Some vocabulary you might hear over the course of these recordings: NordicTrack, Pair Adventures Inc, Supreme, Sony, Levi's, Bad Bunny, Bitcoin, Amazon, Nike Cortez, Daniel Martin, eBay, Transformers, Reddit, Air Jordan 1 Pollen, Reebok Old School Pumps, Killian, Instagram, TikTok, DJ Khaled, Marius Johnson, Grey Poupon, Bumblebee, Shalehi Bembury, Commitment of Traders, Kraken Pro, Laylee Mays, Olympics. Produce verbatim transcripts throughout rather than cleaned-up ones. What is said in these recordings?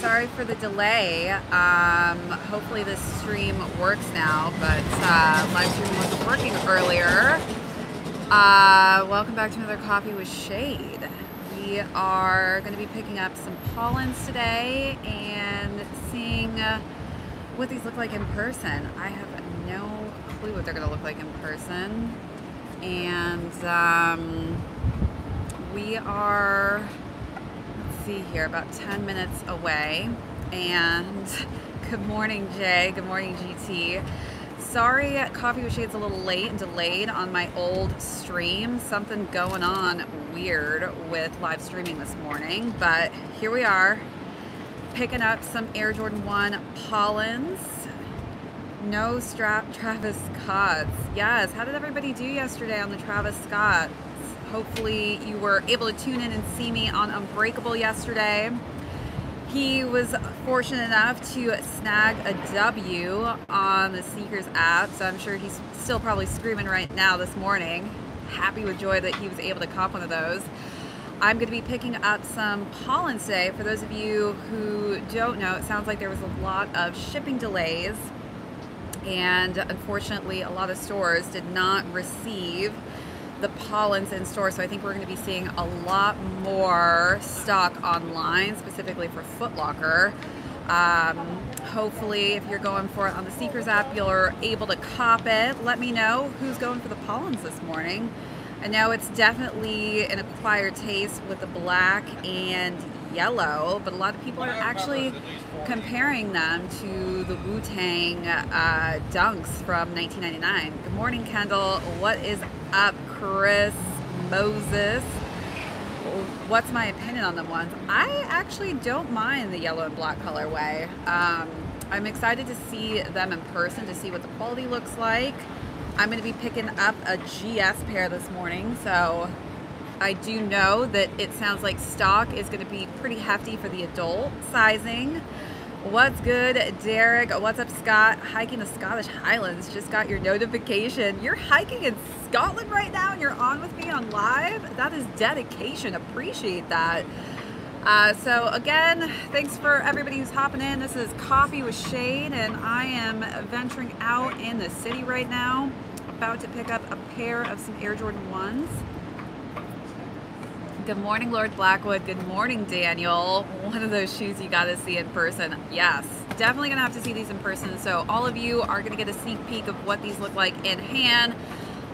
Sorry for the delay. Um, hopefully this stream works now, but uh, live stream wasn't working earlier. Uh, welcome back to another Coffee with Shade. We are going to be picking up some pollens today and seeing what these look like in person. I have no clue what they're going to look like in person. And um, we are... see here about ten minutes away. And good morning, Jay. Good morning, G T. Sorry Coffee with Shade's a little late and delayed on my old stream. Something going on weird with live streaming this morning, but here we are picking up some Air Jordan one Pollens. No strap Travis Scott's. Yes, how did everybody do yesterday on the Travis Scott? Hopefully you were able to tune in and see me on Unbreakable yesterday. He was fortunate enough to snag a W on the Sneakers app, so I'm sure he's still probably screaming right now this morning. Happy with joy that he was able to cop one of those. I'm going to be picking up some pollen today. For those of you who don't know, it sounds like there was a lot of shipping delays, and unfortunately a lot of stores did not receive the pollens in store, so I think we're going to be seeing a lot more stock online, specifically for Foot Locker. Um, hopefully, if you're going for it on the Sneakers app, you're able to cop it. Let me know who's going for the pollens this morning. I know it's definitely an acquired taste with the black and yellow, but a lot of people are actually comparing them to the Wu-Tang uh, dunks from nineteen ninety-nine. Good morning, Kendall. What is up, Chris Moses? What's my opinion on them ones? I actually don't mind the yellow and black colorway. Um, I'm excited to see them in person to see what the quality looks like. I'm going to be picking up a G S pair this morning, so I do know that it sounds like stock is going to be pretty hefty for the adult sizing. What's good, Derek? What's up, Scott? Hiking the Scottish Highlands. Just got your notification. You're hiking in Scotland right now and you're on with me on live? That is dedication. Appreciate that. Uh, so again, thanks for everybody who's hopping in. This is Coffee with Shade, and I am venturing out in the city right now. About to pick up a pair of some Air Jordan ones. Good morning, Lord Blackwood. Good morning, Daniel. One of those shoes you got to see in person. Yes, definitely going to have to see these in person. So all of you are going to get a sneak peek of what these look like in hand.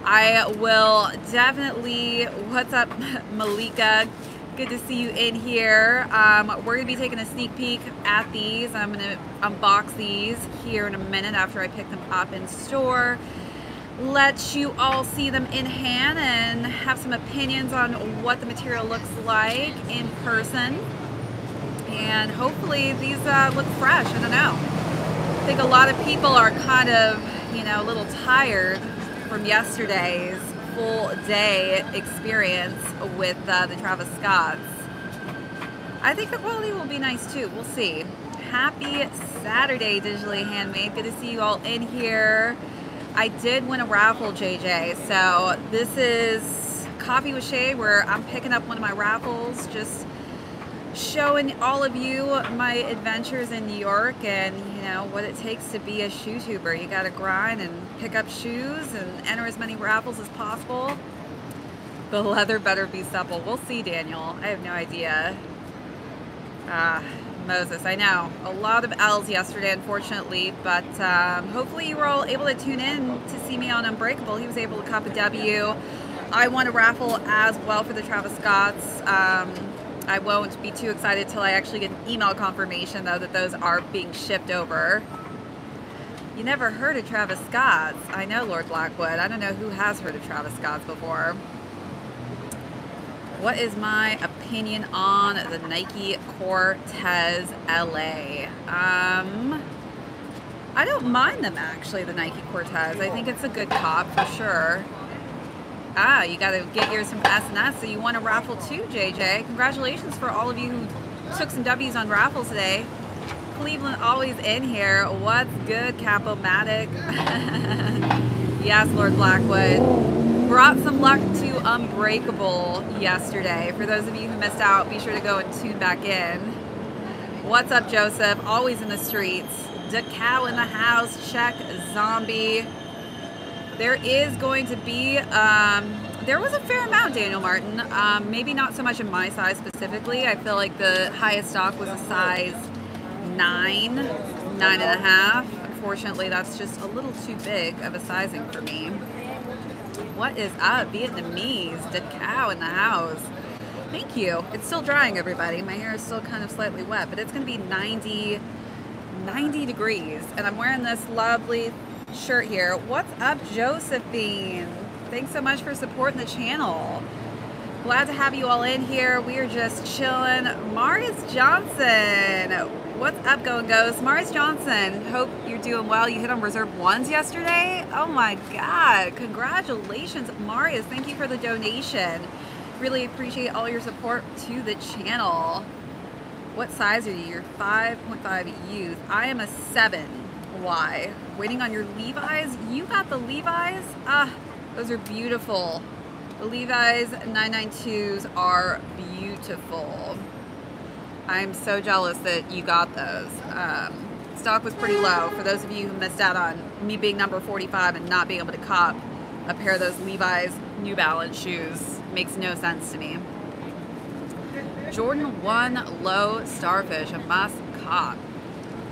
I will definitely, what's up, Malika? Good to see you in here. Um, we're going to be taking a sneak peek at these. I'm going to unbox these here in a minute after I pick them up in store. Let you all see them in hand and have some opinions on what the material looks like in person, and hopefully these uh, look fresh. I don't know, I think a lot of people are kind of, you know, a little tired from yesterday's full day experience with uh, the Travis Scott's. I think the quality will be nice too, we'll see. Happy Saturday, Digitally Handmade, good to see you all in here. I did win a raffle, J J, so this is Coffee with Shade where I'm picking up one of my raffles, just showing all of you my adventures in New York and, you know, what it takes to be a shoe-tuber. You gotta grind and pick up shoes and enter as many raffles as possible. The leather better be supple. We'll see, Daniel. I have no idea. Ah. Moses, I know a lot of L's yesterday, unfortunately, but um, hopefully you were all able to tune in to see me on Unbreakable. He was able to cop a W. I won a raffle as well for the Travis Scott's. Um, I won't be too excited till I actually get an email confirmation, though, that those are being shipped over. You never heard of Travis Scott's? I know, Lord Blackwood. I don't know who has heard of Travis Scott's before. What is my opinion on the Nike Cortez L A? Um, I don't mind them, actually, the Nike Cortez. I think it's a good cop for sure. Ah, you got to get yours from S and S, so you won a raffle too, J J. Congratulations for all of you who took some W's on raffles today. Cleveland always in here. What's good, Capomatic? Yes, Lord Blackwood. Brought some luck to Unbreakable yesterday. For those of you who missed out, be sure to go and tune back in. What's up, Joseph? Always in the streets. DeCal in the house. Check Zombie. There is going to be, um, there was a fair amount, Daniel Martin. Um, maybe not so much in my size specifically. I feel like the highest stock was a size nine, nine and a half. Unfortunately, that's just a little too big of a sizing for me. What is up, Vietnamese? DeCal in the house. Thank you. It's still drying, everybody. My hair is still kind of slightly wet, but it's going to be ninety, ninety degrees. And I'm wearing this lovely shirt here. What's up, Josephine? Thanks so much for supporting the channel. Glad to have you all in here. We are just chilling. Marius Johnson. What's up, Going Ghost? Marius Johnson, hope you're doing well. You hit on reserve ones yesterday. Oh my God. Congratulations, Marius. Thank you for the donation. Really appreciate all your support to the channel. What size are you? You're five point five youth. I am a seven Y. Waiting on your Levi's. You got the Levi's? Ah, those are beautiful. The Levi's nine ninety-twos are beautiful. I'm so jealous that you got those. Um, stock was pretty low. For those of you who missed out on me being number forty-five and not being able to cop a pair of those Levi's New Balance shoes, makes no sense to me. Jordan one Low Starfish, a must cop.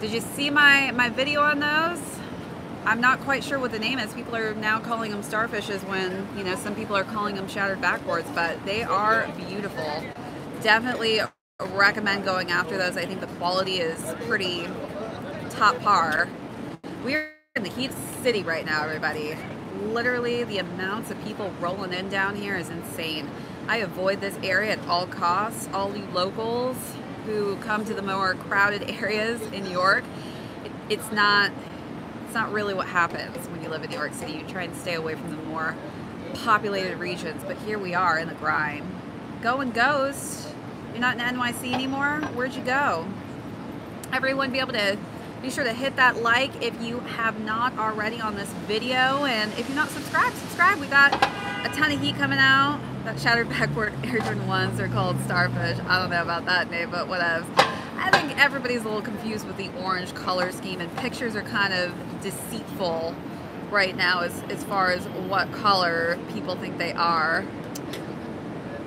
Did you see my, my video on those? I'm not quite sure what the name is. People are now calling them starfishes when, you know, some people are calling them shattered backboards, but they are beautiful. Definitely recommend going after those. I think the quality is pretty top par. We're in the heat city right now, everybody. Literally, the amounts of people rolling in down here is insane. I avoid this area at all costs. All you locals who come to the more crowded areas in New York, it, it's not it's not really what happens when you live in New York City. You try and stay away from the more populated regions, but here we are in the grind. Going Ghost, you're not in N Y C anymore? Where'd you go? Everyone be able to be sure to hit that like if you have not already on this video, and if you're not subscribed, subscribe. We got a ton of heat coming out. That shattered backward Air Jordan ones are called starfish. I don't know about that name, but whatever. I think everybody's a little confused with the orange color scheme, and pictures are kind of deceitful right now as, as far as what color people think they are.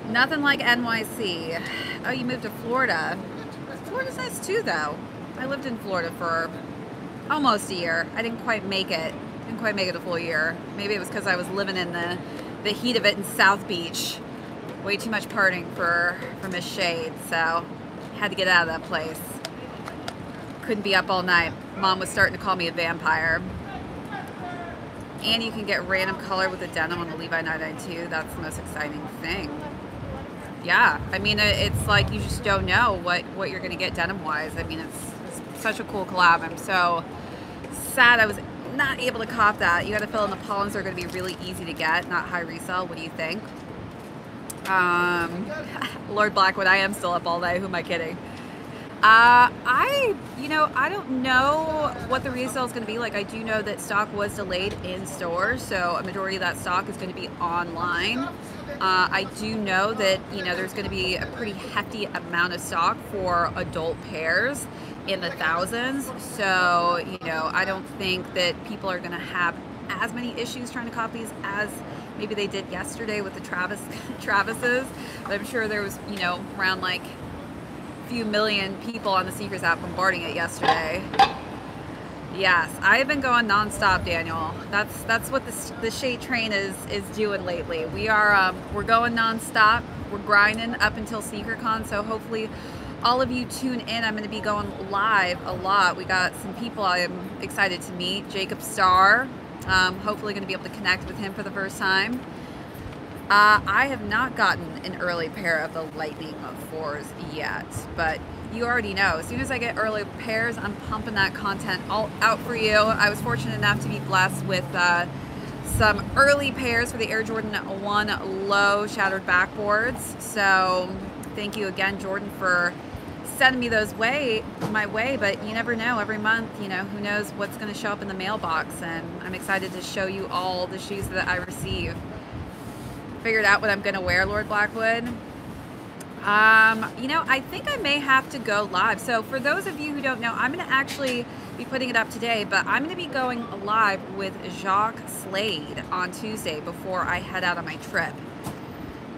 Nothing like N Y C. Oh, you moved to Florida. Florida's nice too, though. I lived in Florida for almost a year. I didn't quite make it. Didn't quite make it a full year. Maybe it was because I was living in the, the heat of it in South Beach. Way too much partying for, for Miss Shade, so had to get out of that place. Couldn't be up all night. Mom was starting to call me a vampire. And you can get random color with the denim on the Levi nine ninety-two. That's the most exciting thing. Yeah, I mean, it's like you just don't know what, what you're going to get denim-wise. I mean, it's such a cool collab. I'm so sad I was not able to cop that. You got to fill in the pollens. They're going to be really easy to get, not high resale. What do you think? Um, Lord Blackwood, I am still up all day. Who am I kidding? Uh, I, you know, I don't know what the resale is going to be like. I do know that stock was delayed in stores, so a majority of that stock is going to be online. Uh, I do know that, you know, there's going to be a pretty hefty amount of stock for adult pairs in the thousands. So, you know, I don't think that people are going to have as many issues trying to cop these as maybe they did yesterday with the Travis Travis's. But I'm sure there was, you know, around like a few million people on the Sneakers app bombarding it yesterday. Yes, I have been going nonstop, Daniel. That's that's what the, the Shade train is is doing lately. We are um, we're going nonstop. We're grinding up until SneakerCon. So hopefully, all of you tune in. I'm going to be going live a lot. We got some people I'm excited to meet. Jacob Starr. Um, hopefully, going to be able to connect with him for the first time. Uh, I have not gotten an early pair of the Lightning fours yet, but you already know. As soon as I get early pairs, I'm pumping that content all out for you. I was fortunate enough to be blessed with uh, some early pairs for the Air Jordan one Low Shattered Backboards. So thank you again, Jordan, for sending me those way my way. But you never know. Every month, you know, who knows what's going to show up in the mailbox. And I'm excited to show you all the shoes that I receive. Figured out what I'm going to wear, Lord Blackwood. Um, you know, I think I may have to go live. So for those of you who don't know, I'm going to actually be putting it up today, but I'm going to be going live with Jacques Slade on Tuesday before I head out on my trip.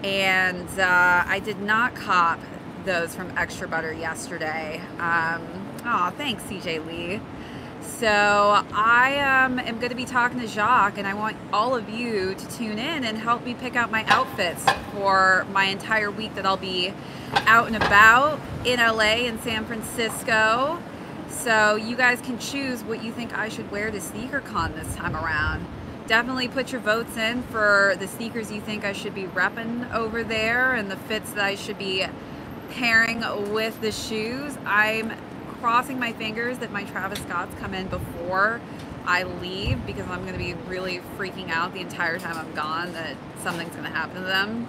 And uh, I did not cop those from Extra Butter yesterday. Um, oh, thanks, C J Lee. So I um, am going to be talking to Jacques, and I want all of you to tune in and help me pick out my outfits for my entire week that I'll be out and about in L A and San Francisco. So you guys can choose what you think I should wear to SneakerCon this time around. Definitely put your votes in for the sneakers you think I should be repping over there and the fits that I should be pairing with the shoes. I'm crossing my fingers that my Travis Scott's come in before I leave, because I'm going to be really freaking out the entire time I'm gone that something's going to happen to them.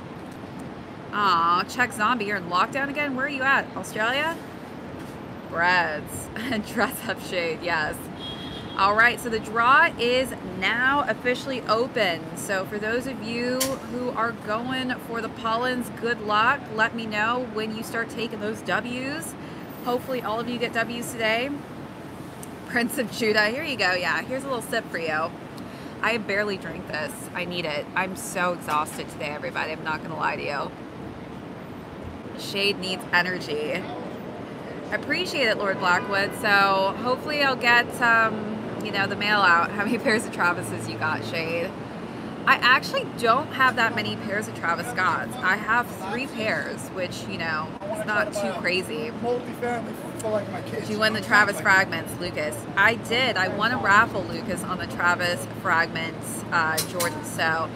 Aw, Czech Zombie, you're in lockdown again? Where are you at? Australia? Breads. Dress up shade, yes. All right, so the draw is now officially open. So for those of you who are going for the pollens, good luck. Let me know when you start taking those W's. Hopefully all of you get W's today. Prince of Judah, here you go. Yeah, here's a little sip for you. I barely drank this. I need it. I'm so exhausted today, everybody. I'm not gonna lie to you. Shade needs energy. I appreciate it, Lord Blackwood. So hopefully I'll get, um, you know, the mail out. How many pairs of Travis's you got, Shade? I actually don't have that many pairs of Travis Scott's. I have three pairs, which, you know, it's not too crazy. Did you win the Travis Fragments, Lucas? I did. I won a raffle, Lucas, on the Travis Fragments, uh, Jordan. So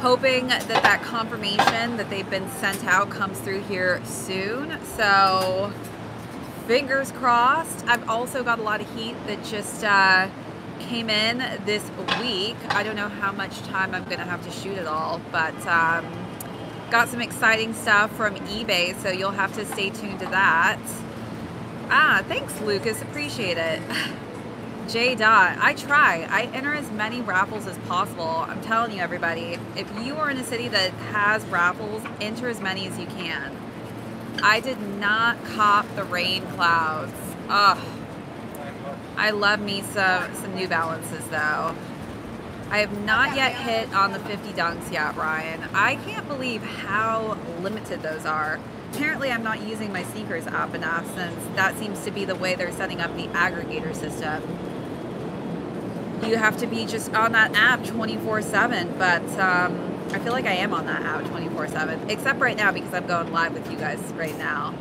hoping that that confirmation that they've been sent out comes through here soon. So fingers crossed. I've also got a lot of heat that just... Uh, came in this week. I don't know how much time I'm gonna have to shoot it all, but um, got some exciting stuff from eBay, so you'll have to stay tuned to that. Ah, thanks Lucas, appreciate it. J Dot, I try. I enter as many raffles as possible. I'm telling you everybody, if you are in a city that has raffles, enter as many as you can. I did not cop the rain clouds. Ugh. I love me some, some New Balances, though. I have not yet hit on the fifty dunks yet, Ryan. I can't believe how limited those are. Apparently, I'm not using my Sneakers app enough, since that seems to be the way they're setting up the aggregator system. You have to be just on that app twenty-four seven, but um, I feel like I am on that app twenty-four seven, except right now because I'm going live with you guys right now.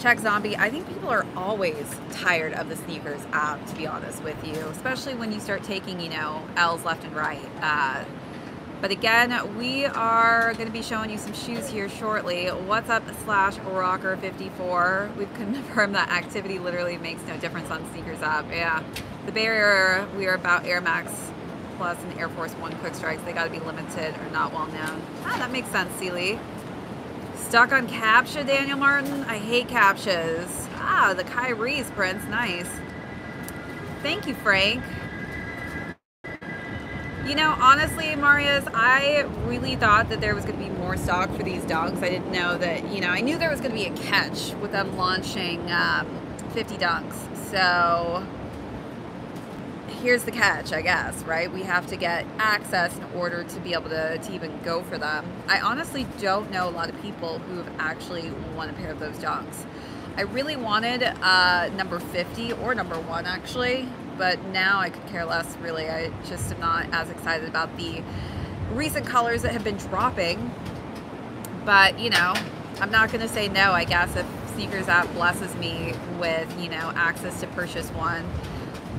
Check Zombie, I think people are always tired of the Sneakers app, to be honest with you, especially when you start taking, you know, L's left and right. Uh, but again, we are going to be showing you some shoes here shortly. What's up, slash rocker fifty-four? We've confirmed that activity literally makes no difference on Sneakers app. Yeah, the barrier, we are about Air Max Plus and Air Force One Quick Strikes. They got to be limited or not well known. Ah, that makes sense, Seeley. Stuck on CAPTCHA, Daniel Martin? I hate CAPTCHAs. Ah, the Kyrie's, Prince. Nice. Thank you, Frank. You know, honestly, Marius, I really thought that there was going to be more stock for these dunks. I didn't know that, you know, I knew there was going to be a catch with them launching um, fifty dunks. So here's the catch, I guess, right? We have to get access in order to be able to, to even go for them. I honestly don't know a lot of people who have actually won a pair of those dunks. I really wanted uh, number fifty or number one, actually, but now I could care less, really. I just am not as excited about the recent colors that have been dropping. But, you know, I'm not going to say no, I guess, if Sneakers app blesses me with, you know, access to purchase one.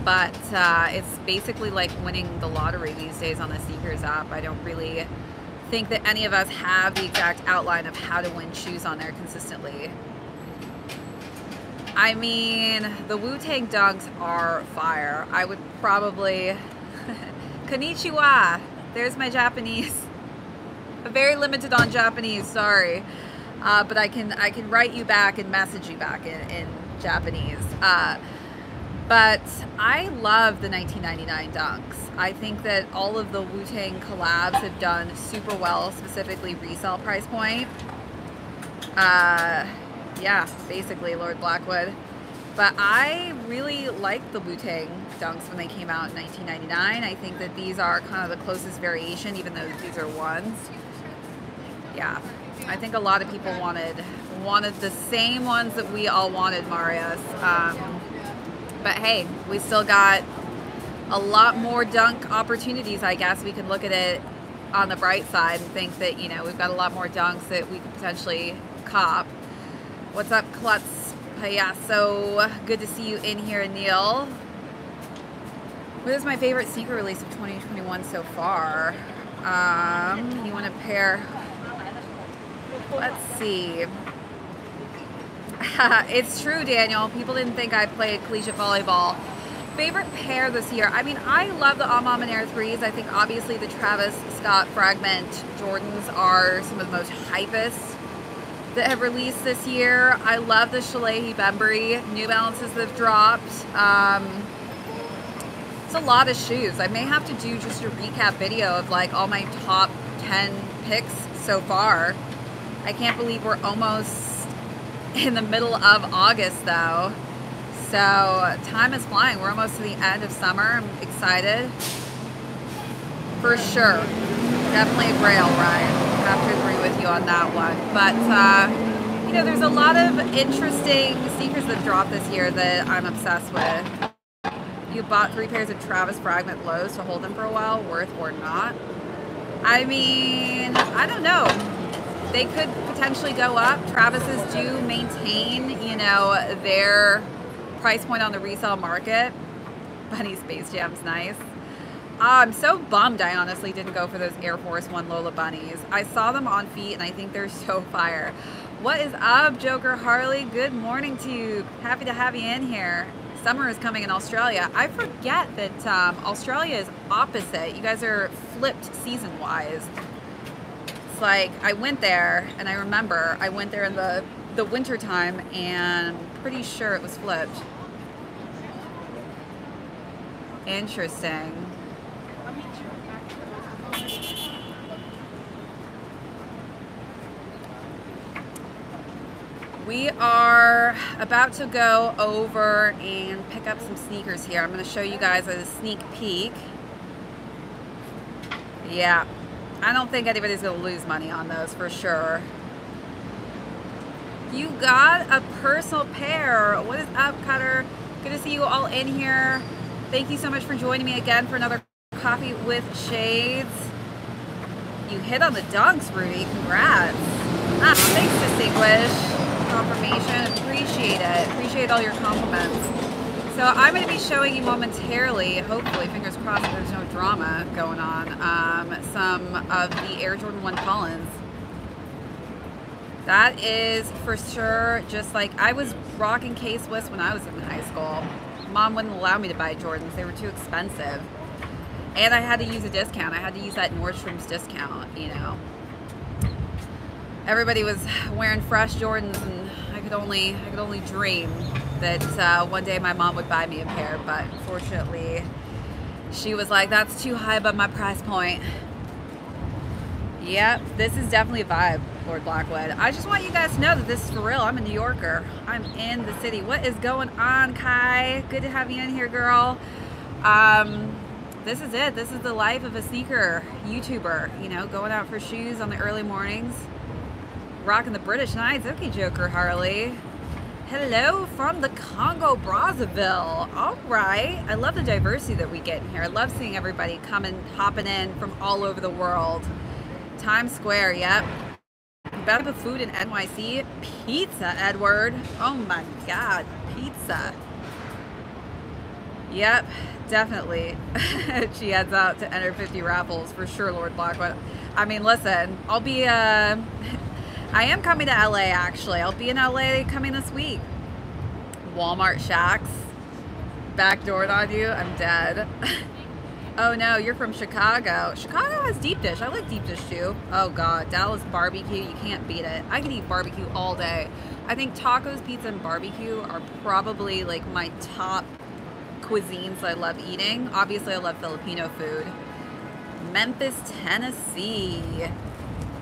But uh, it's basically like winning the lottery these days on the Sneakers app. I don't really think that any of us have the exact outline of how to win shoes on there consistently. I mean, the Wu-Tang dunks are fire. I would probably... Konnichiwa! There's my Japanese. I'm very limited on Japanese, sorry. Uh, but I can, I can write you back and message you back in, in Japanese. Uh, But I love the nineteen ninety-nine dunks. I think that all of the Wu-Tang collabs have done super well, specifically resale price point. Uh, yeah, basically Lord Blackwood. But I really liked the Wu-Tang dunks when they came out in nineteen ninety-nine. I think that these are kind of the closest variation, even though these are ones. Yeah, I think a lot of people wanted wanted the same ones that we all wanted, Marius. Um, but hey, we still got a lot more dunk opportunities, I guess. We can look at it on the bright side and think that, you know, we've got a lot more dunks that we could potentially cop. What's up, Klutz Payaso? Good to see you in here, Neil. What is my favorite sneaker release of twenty twenty-one so far? Um, you want to pair? Let's see. It's true, Daniel. People didn't think I played collegiate volleyball. Favorite pair this year? I mean, I love the Amam and Air threes. I think obviously the Travis Scott Fragment Jordans are some of the most hypest that have released this year. I love the Shalehi Bembury New Balances that have dropped. Um, it's a lot of shoes. I may have to do just a recap video of like all my top ten picks so far. I can't believe we're almost in the middle of August though. So time is flying. We're almost to the end of summer. I'm excited. For sure. Definitely rail, Ryan. I have to agree with you on that one. But, uh, you know, there's a lot of interesting sneakers that dropped this year that I'm obsessed with. You bought three pairs of Travis Fragment lows to hold them for a while, worth or not. I mean, I don't know. They could potentially go up. Travis's do maintain, you know, their price point on the resale market. Bunny Space Jam's nice. Oh, I'm so bummed I honestly didn't go for those Air Force One Lola Bunnies. I saw them on feet and I think they're so fire. What is up, Joker Harley? Good morning to you. Happy to have you in here. Summer is coming in Australia. I forget that um, Australia is opposite. You guys are flipped season-wise. It's like I went there and I remember I went there in the, the winter time and pretty sure it was flipped. Interesting. We are about to go over and pick up some sneakers here. I'm going to show you guys a sneak peek. Yeah, I don't think anybody's going to lose money on those for sure. You got a personal pair. What is up, Cutter? Good to see you all in here. Thank you so much for joining me again for another Coffee with Shades. You hit on the dunks, Rudy. Congrats. Ah, thanks, Distinguish. Confirmation. Appreciate it. Appreciate all your compliments. So I'm going to be showing you momentarily, hopefully, fingers crossed there's no drama going on, um, some of the Air Jordan one Pollens. That is for sure just like I was rocking K-Swiss when I was in high school. Mom wouldn't allow me to buy Jordans. They were too expensive. And I had to use a discount. I had to use that Nordstrom's discount, you know. Everybody was wearing fresh Jordans and I could only I could only dream that uh, one day my mom would buy me a pair, but unfortunately she was like, that's too high above my price point. Yep, this is definitely a vibe. Lord Blackwood. I just want you guys to know that this is for real. I'm a New Yorker. I'm in the city. What is going on, Kai? Good to have you in here, girl. Um, this is it. This is the life of a sneaker YouTuber, you know, going out for shoes on the early mornings, rocking the British Knights. Okay, Joker Harley. Hello from the Congo Brazzaville. All right. I love the diversity that we get in here. I love seeing everybody coming, hopping in from all over the world. Times Square. Yep. Best of food in N Y C, pizza, Edward. Oh my God, pizza. Yep, definitely. She adds out to enter fifty raffles for sure, Lord Blackwood. I mean, listen, I'll be, uh, I am coming to L A actually. I'll be in L A coming this week. Walmart Shacks, backdoored on you, I'm dead. Oh no, you're from Chicago. Chicago has deep dish. I like deep dish too. Oh God, Dallas barbecue, you can't beat it. I can eat barbecue all day. I think tacos, pizza, and barbecue are probably like my top cuisines I love eating. Obviously I love Filipino food. Memphis, Tennessee.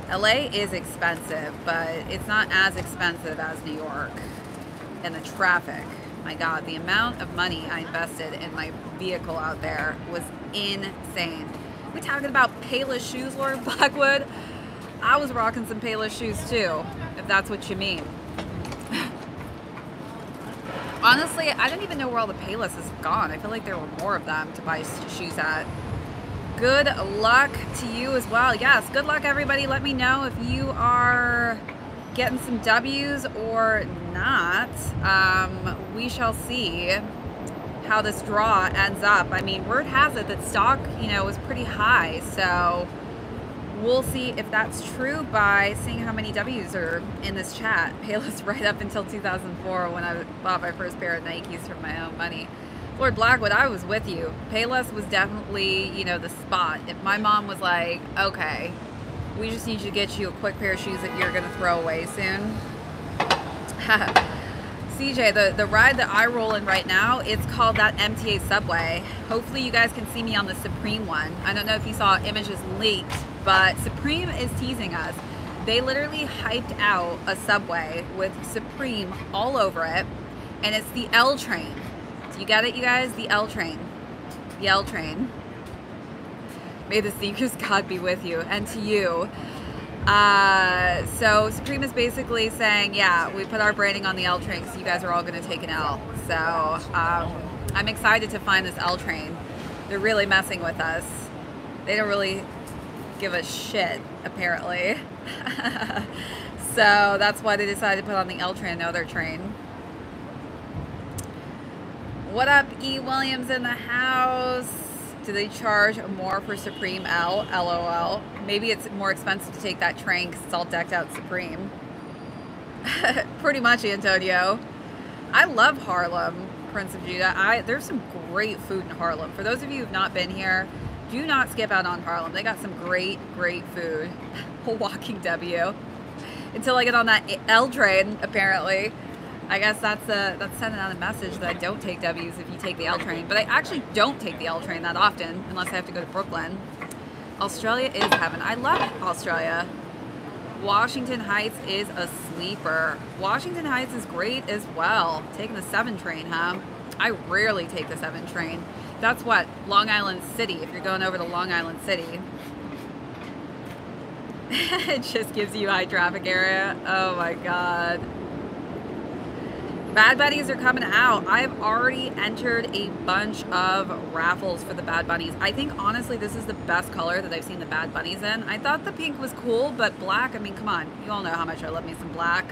L A is expensive, but it's not as expensive as New York. And the traffic, my God, the amount of money I invested in my vehicle out there was insane. We're talking about Payless shoes, Lauren Blackwood. I was rocking some Payless shoes too, if that's what you mean. Honestly, I didn't even know where all the Payless is gone. I feel like there were more of them to buy shoes at. Good luck to you as well. Yes, good luck everybody. Let me know if you are getting some W's or not. Um, we shall see how this draw ends up. I mean, word has it that stock, you know, is pretty high, so we'll see if that's true by seeing how many W's are in this chat. Payless right up until two thousand four when I bought my first pair of Nikes from my own money. Lord Blackwood, I was with you. Payless was definitely, you know, the spot. If my mom was like, okay, we just need you to get you a quick pair of shoes that you're gonna throw away soon. C J, the, the ride that I roll in right now, it's called that M T A Subway. Hopefully you guys can see me on the Supreme one. I don't know if you saw images leaked, but Supreme is teasing us. They literally hyped out a Subway with Supreme all over it, and it's the L train. You got it, you guys? The L train. The L train. May the sneakers God be with you and to you. Uh, so Supreme is basically saying, yeah, we put our branding on the L train, so you guys are all going to take an L. So um, I'm excited to find this L train. They're really messing with us. They don't really give a shit, apparently. So that's why they decided to put on the L train, another train. What up, E. Williams in the house? Do they charge more for Supreme L? LOL. Maybe it's more expensive to take that train because it's all decked out Supreme. Pretty much, Antonio. I love Harlem, Prince of Judah. I there's some great food in Harlem. For those of you who have not been here, do not skip out on Harlem. They got some great, great food. Walking W. Until I get on that L train, apparently. I guess that's a, that's sending out a message that I don't take W's if you take the L train. But I actually don't take the L train that often unless I have to go to Brooklyn. Australia is heaven. I love Australia. Washington Heights is a sleeper. Washington Heights is great as well. Taking the seven train, huh? I rarely take the seven train. That's what? Long Island City, if you're going over to Long Island City. It just gives you high traffic area. Oh my God. Bad Bunnies are coming out. I've already entered a bunch of raffles for the Bad Bunnies. I think, honestly, this is the best color that I've seen the Bad Bunnies in. I thought the pink was cool, but black, I mean, come on. You all know how much I love me some black.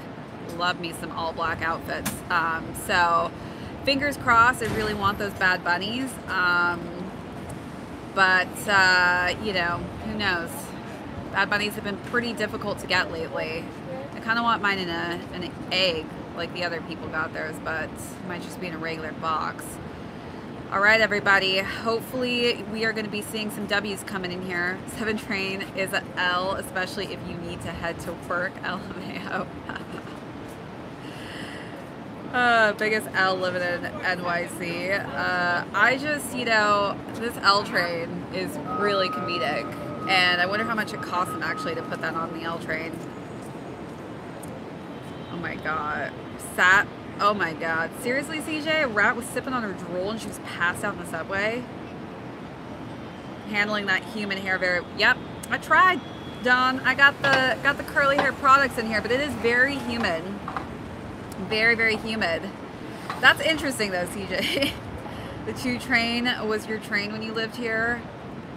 Love me some all black outfits. Um, so, fingers crossed, I really want those Bad Bunnies. Um, but, uh, you know, who knows? Bad Bunnies have been pretty difficult to get lately. I kind of want mine in a, an egg, like the other people got theirs, but it might just be in a regular box. All right, everybody. Hopefully we are going to be seeing some W's coming in here. Seven train is an L, especially if you need to head to work. L M A O. uh, biggest L living in N Y C. Uh, I just, you know, this L train is really comedic, and I wonder how much it costs them actually to put that on the L train. Oh my God. Sat. Oh my God. Seriously, C J? A rat was sipping on her drool and she was passed out in the subway. Handling that human hair very. Yep. I tried, Don. I got the got the curly hair products in here, but it is very humid. Very, very humid. That's interesting though, C J. The two train was your train when you lived here.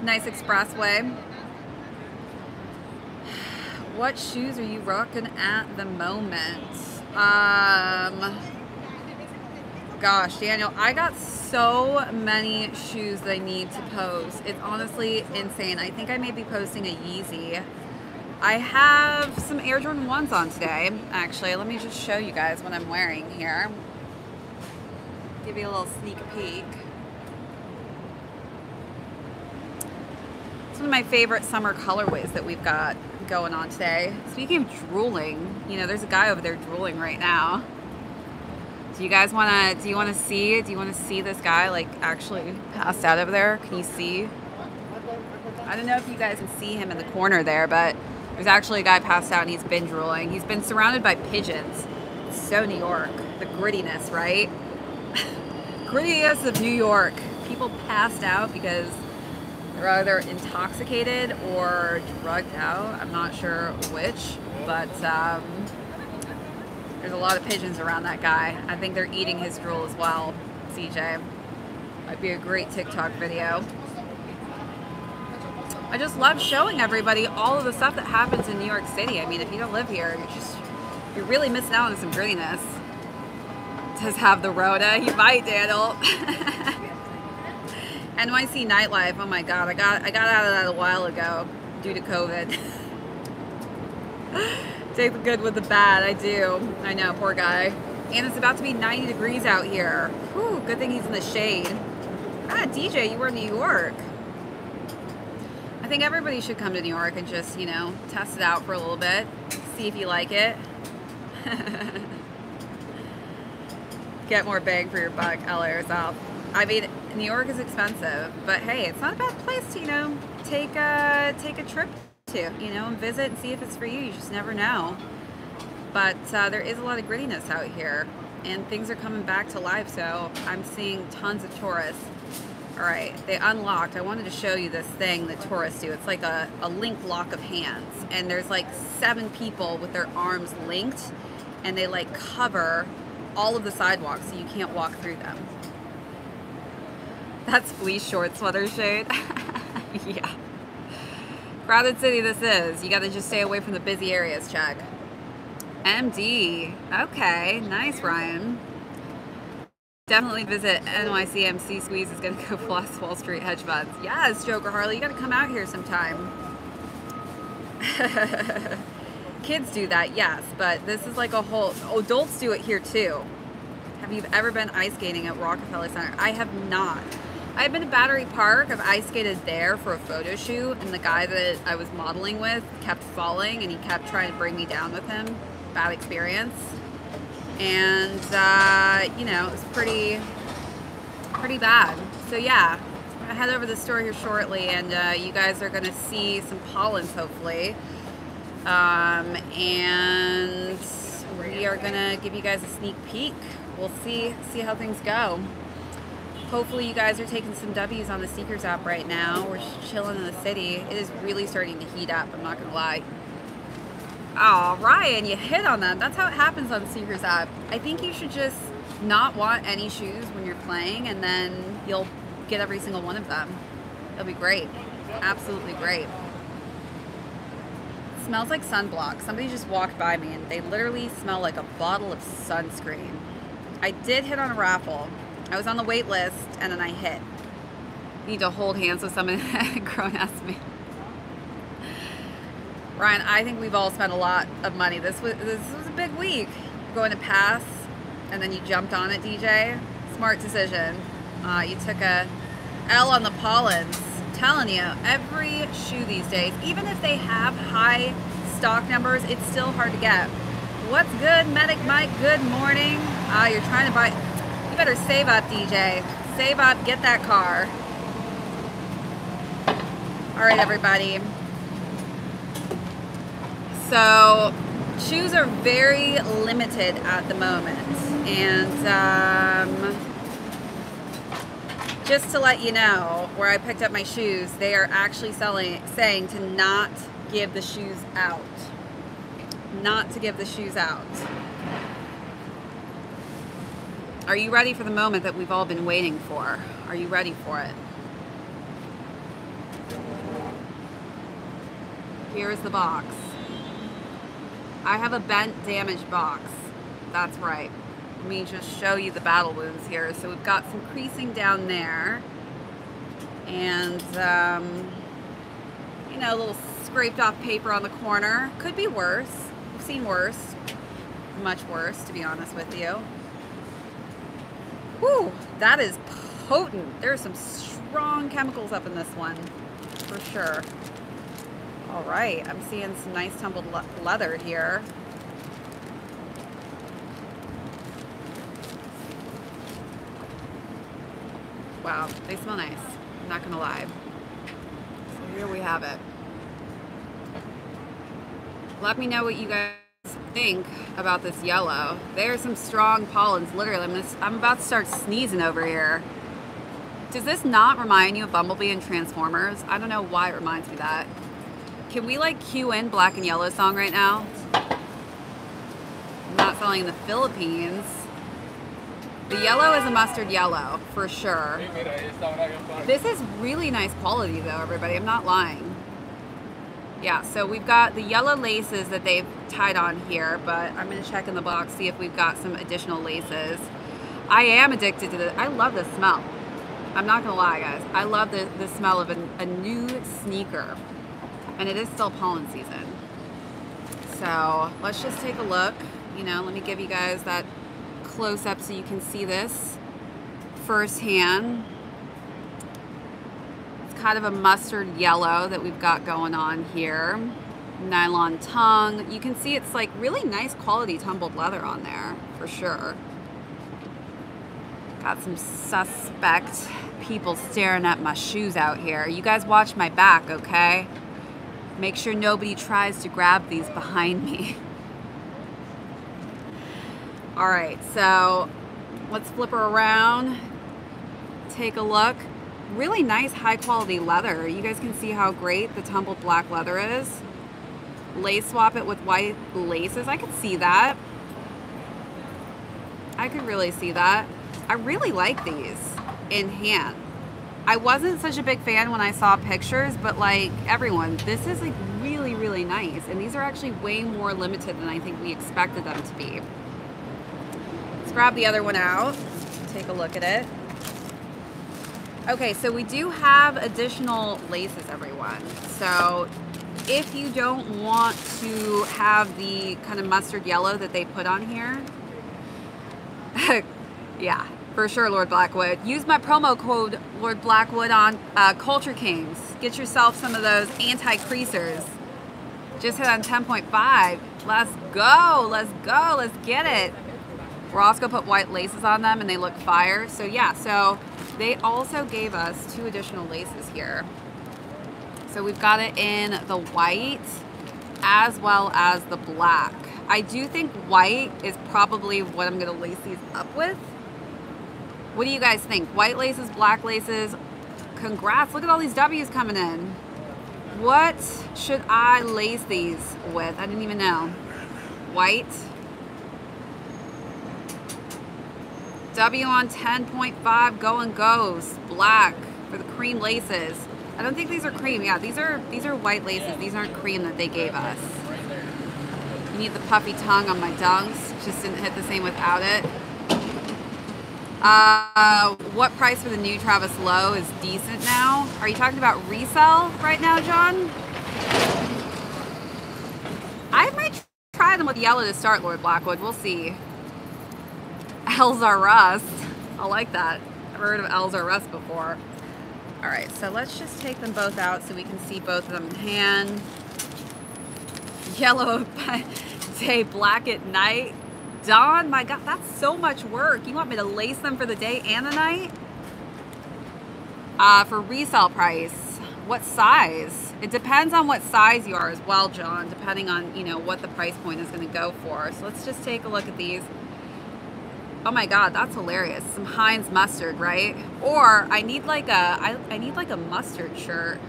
Nice expressway. What shoes are you rocking at the moment? Um, gosh, Daniel, I got so many shoes that I need to post. It's honestly insane. I think I may be posting a Yeezy. I have some Air Jordan ones on today, actually. Let me just show you guys what I'm wearing here. Give you a little sneak peek. It's one of my favorite summer colorways that we've got going on today. Speaking of drooling, you know, there's a guy over there drooling right now. Do you guys want to, do you want to see, do you want to see this guy like actually passed out over there? Can you see? I don't know if you guys can see him in the corner there, but There's actually a guy passed out and he's binge drooling. He's been surrounded by pigeons. It's so New York. The grittiness, right? Grittiness of New York. People passed out because they're either intoxicated or drugged out. I'm not sure which, but um, there's a lot of pigeons around that guy. I think they're eating his drool as well, C J. Might be a great TikTok video. I just love showing everybody all of the stuff that happens in New York City. I mean, if you don't live here, you're just, you're really missing out on some grittiness. Does have the Rona? You might, Daniel. N Y C nightlife. Oh my God, I got I got out of that a while ago due to COVID. Take the good with the bad. I do. I know, poor guy. And it's about to be ninety degrees out here. Whew, good thing he's in the shade. Ah, D J, you were in New York. I think everybody should come to New York and just, you know, test it out for a little bit, see if you like it. Get more bang for your buck, L A or South. I mean, New York is expensive, but hey, it's not a bad place to, you know, take a take a trip to, you know, and visit and see if it's for you. You just never know. But uh, there is a lot of grittiness out here, and things are coming back to life. So I'm seeing tons of tourists. All right, they unlocked. I wanted to show you this thing that tourists do. It's like a, a linked lock of hands. And there's like seven people with their arms linked, and they like cover all of the sidewalks so you can't walk through them. That's fleece short sweater shade. Yeah. Crowded city this is. You gotta just stay away from the busy areas, Chuck. M D, okay, nice, Ryan. Definitely visit N Y C. M C Squeeze is going to go floss Wall Street hedge funds. Yes, Joker Harley, you got to come out here sometime. Kids do that, yes, but this is like a whole, adults do it here too. Have you ever been ice skating at Rockefeller Center? I have not. I've been to Battery Park. I've ice skated there for a photo shoot, and the guy that I was modeling with kept falling, and he kept trying to bring me down with him. Bad experience. And uh, you know, it's pretty, pretty bad. So yeah, I'm gonna head over to the store here shortly, and uh, you guys are gonna see some pollens hopefully. Um, and we are gonna give you guys a sneak peek. We'll see, see how things go. Hopefully you guys are taking some W's on the Sneakers app right now. We're just chilling in the city. It is really starting to heat up, I'm not gonna lie. Oh, Ryan, you hit on them. That's how it happens on Sneakers app. I think you should just not want any shoes when you're playing, and then you'll get every single one of them. It'll be great. Absolutely great. It smells like sunblock. Somebody just walked by me, and they literally smell like a bottle of sunscreen. I did hit on a raffle. I was on the wait list, and then I hit. Need to hold hands with someone grown-ass man. Ryan, I think we've all spent a lot of money. This was this was a big week. Going to pass, and then you jumped on it, D J. Smart decision. Uh, you took a L on the pollens. I'm telling you, every shoe these days, even if they have high stock numbers, it's still hard to get. What's good, Medic Mike? Good morning. Uh, you're trying to buy. You better save up, D J. Save up. Get that car. All right, everybody. So shoes are very limited at the moment, and um, just to let you know, where I picked up my shoes, they are actually selling, saying to not give the shoes out, not to give the shoes out. Are you ready for the moment that we've all been waiting for? Are you ready for it? Here's the box. I have a bent, damaged box. That's right. Let me just show you the battle wounds here. So we've got some creasing down there, and um, you know, a little scraped off paper on the corner. Could be worse. I've seen worse, much worse, to be honest with you. Whoo, that is potent. There's some strong chemicals up in this one, for sure. All right, I'm seeing some nice tumbled le leather here. Wow, they smell nice, I'm not gonna lie. So here we have it. Let me know what you guys think about this yellow. There's some strong pollens. Literally, I'm, gonna, I'm about to start sneezing over here. Does this not remind you of Bumblebee and Transformers? I don't know why it reminds me of that. Can we like cue in Black and Yellow song right now? I'm not selling in the Philippines. The yellow is a mustard yellow, for sure. This is really nice quality though, everybody. I'm not lying. Yeah, so we've got the yellow laces that they've tied on here, but I'm gonna check in the box, see if we've got some additional laces. I am addicted to this. I love the smell. I'm not gonna lie, guys. I love the, the smell of a, a new sneaker. And it is still pollen season. So let's just take a look. You know, let me give you guys that close up so you can see this firsthand. It's kind of a mustard yellow that we've got going on here. Nylon tongue. You can see it's like really nice quality tumbled leather on there, for sure. Got some suspect people staring at my shoes out here. You guys watch my back, okay? Make sure nobody tries to grab these behind me. All right, so let's flip her around, take a look. Really nice high quality leather. You guys can see how great the tumbled black leather is. Lace swap it with white laces. I could see that. I could really see that. I really like these in hand. I wasn't such a big fan when I saw pictures, but like everyone, this is like really, really nice. And these are actually way more limited than I think we expected them to be. Let's grab the other one out, take a look at it. Okay, so we do have additional laces, everyone. So if you don't want to have the kind of mustard yellow that they put on here, yeah, for sure, Lord Blackwood. Use my promo code, Lord Blackwood, on uh, Culture Kings. Get yourself some of those anti-creasers. Just hit on ten point five. Let's go, let's go, let's get it. We're also gonna put white laces on them and they look fire. So yeah, so they also gave us two additional laces here. So we've got it in the white as well as the black. I do think white is probably what I'm gonna lace these up with. What do you guys think? White laces, black laces. Congrats, look at all these W's coming in. What should I lace these with? I didn't even know. White. W on ten point five, go and goes. Black for the cream laces. I don't think these are cream. Yeah, these are these are white laces. These aren't cream that they gave us. You need the puffy tongue on my dunks. Just didn't hit the same without it. Uh, what price for the new Travis Lowe is decent now? Are you talking about resell right now, John? I might try them with yellow to start, Lord Blackwood. We'll see. L's R Us. I like that. I've heard of L's R Us before. All right, so let's just take them both out so we can see both of them in hand. Yellow by day, black at night. Don, my God, that's so much work. You want me to lace them for the day and the night? Uh, for resale price, what size? It depends on what size you are as well, John, depending on, you know, what the price point is going to go for. So let's just take a look at these. Oh my God, that's hilarious. Some Heinz mustard, right? Or I need like a, I, I need like a mustard shirt.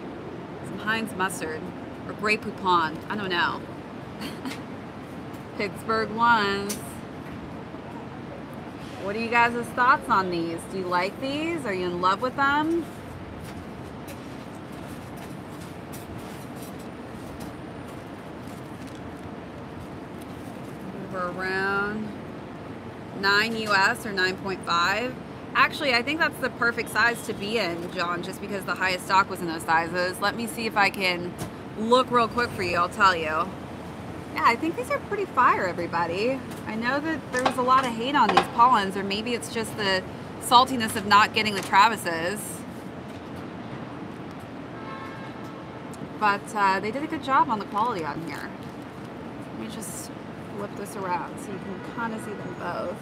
Some Heinz mustard or Grey Poupon. I don't know. Pittsburgh ones. What are you guys' thoughts on these? Do you like these? Are you in love with them? Move around. nine U S or nine point five. Actually, I think that's the perfect size to be in, John, just because the highest stock was in those sizes. Let me see if I can look real quick for you. I'll tell you. Yeah, I think these are pretty fire, everybody. I know that there was a lot of hate on these pollens, or maybe it's just the saltiness of not getting the Travis's. But uh, they did a good job on the quality on here. Let me just flip this around so you can kind of see them both.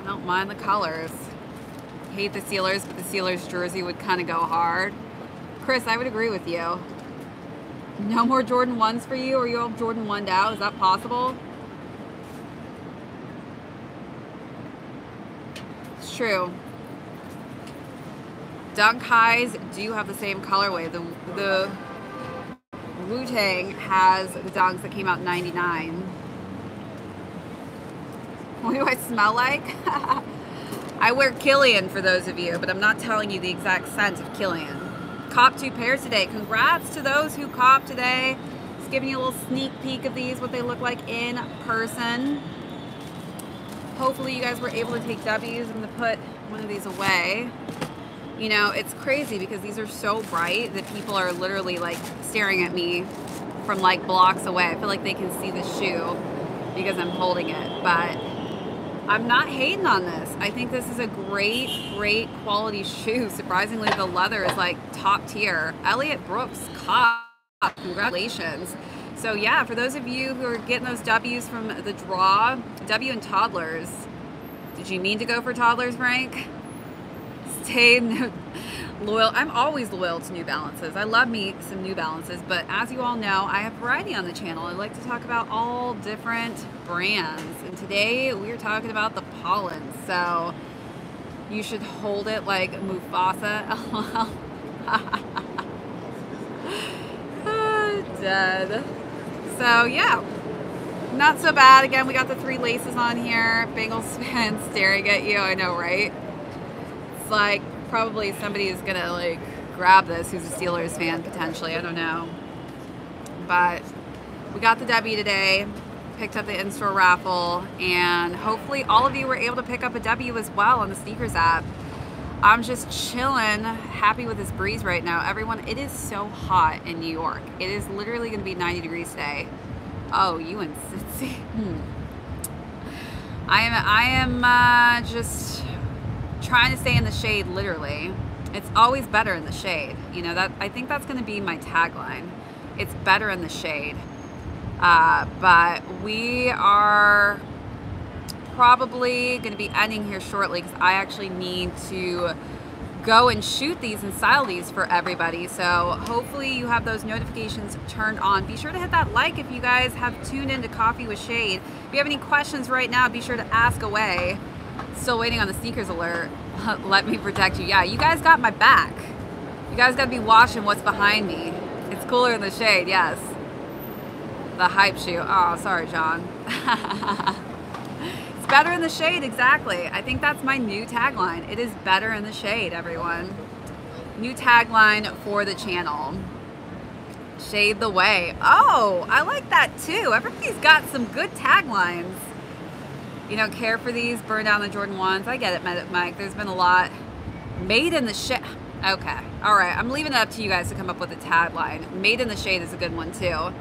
I don't Mind the colors. Hate the Steelers, but the Steelers jersey would kind of go hard. Chris, I would agree with you. No more Jordan ones for you? Are you all Jordan one'd out? Is that possible? It's true. Dunk highs do have the same colorway. The, the Wu-Tang has the dunks that came out in ninety-nine. What do I smell like? I wear Killian for those of you, but I'm not telling you the exact scent of Killian. Cop two pairs today. Congrats to those who cop today. Just giving you a little sneak peek of these, what they look like in person. Hopefully you guys were able to take W's. I'm gonna put one of these away. You know, it's crazy because these are so bright that people are literally like staring at me from like blocks away. I feel like they can see the shoe because I'm holding it, but I'm not hating on this. I think this is a great, great quality shoe. Surprisingly, the leather is like top tier. Elliot Brooks, cop, congratulations. So yeah, for those of you who are getting those W's from the draw, W and toddlers, did you mean to go for toddlers, Frank? Stay loyal. I'm always loyal to New Balances. I love me some New Balances, but as you all know, I have variety on the channel. I like to talk about all different brands, and today we are talking about the pollen. So you should hold it like Mufasa. Oh, dead. So yeah, not so bad. Again, we got the three laces on here. Bangle spin staring at you. I know, right? Like probably somebody is gonna like grab this who's a Steelers fan potentially, I don't know, but we got the W today, picked up the in-store raffle, and hopefully all of you were able to pick up a W as well on the Sneakers app. I'm just chilling, happy with this breeze right now. Everyone, it is so hot in New York. It is literally gonna be ninety degrees today. Oh, you and Cincy. hmm. I am I am uh, just trying to stay in the shade. Literally, it's always better in the shade, you know. That I think that's going to be my tagline. It's better in the shade. Uh, but we are probably going to be ending here shortly because I actually need to go and shoot these and style these for everybody. So hopefully you have those notifications turned on. Be sure to hit that like if you guys have tuned into Coffee with Shade. If you have any questions right now, be sure to ask away. Still waiting on the sneakers alert. Let me protect you. Yeah, you guys got my back. You guys gotta be watching what's behind me. It's cooler in the shade. Yes, the hype shoe. Oh, sorry, John. It's better in the shade. Exactly. I think that's my new tagline. It is better in the shade, everyone. New tagline for the channel. Shade the way. Oh, I like that too. Everybody's got some good taglines. You don't care for these, burn down the Jordan ones. I get it, Mike. There's been a lot made in the shade. Okay. All right. I'm leaving it up to you guys to come up with a tagline. Made in the shade is a good one too.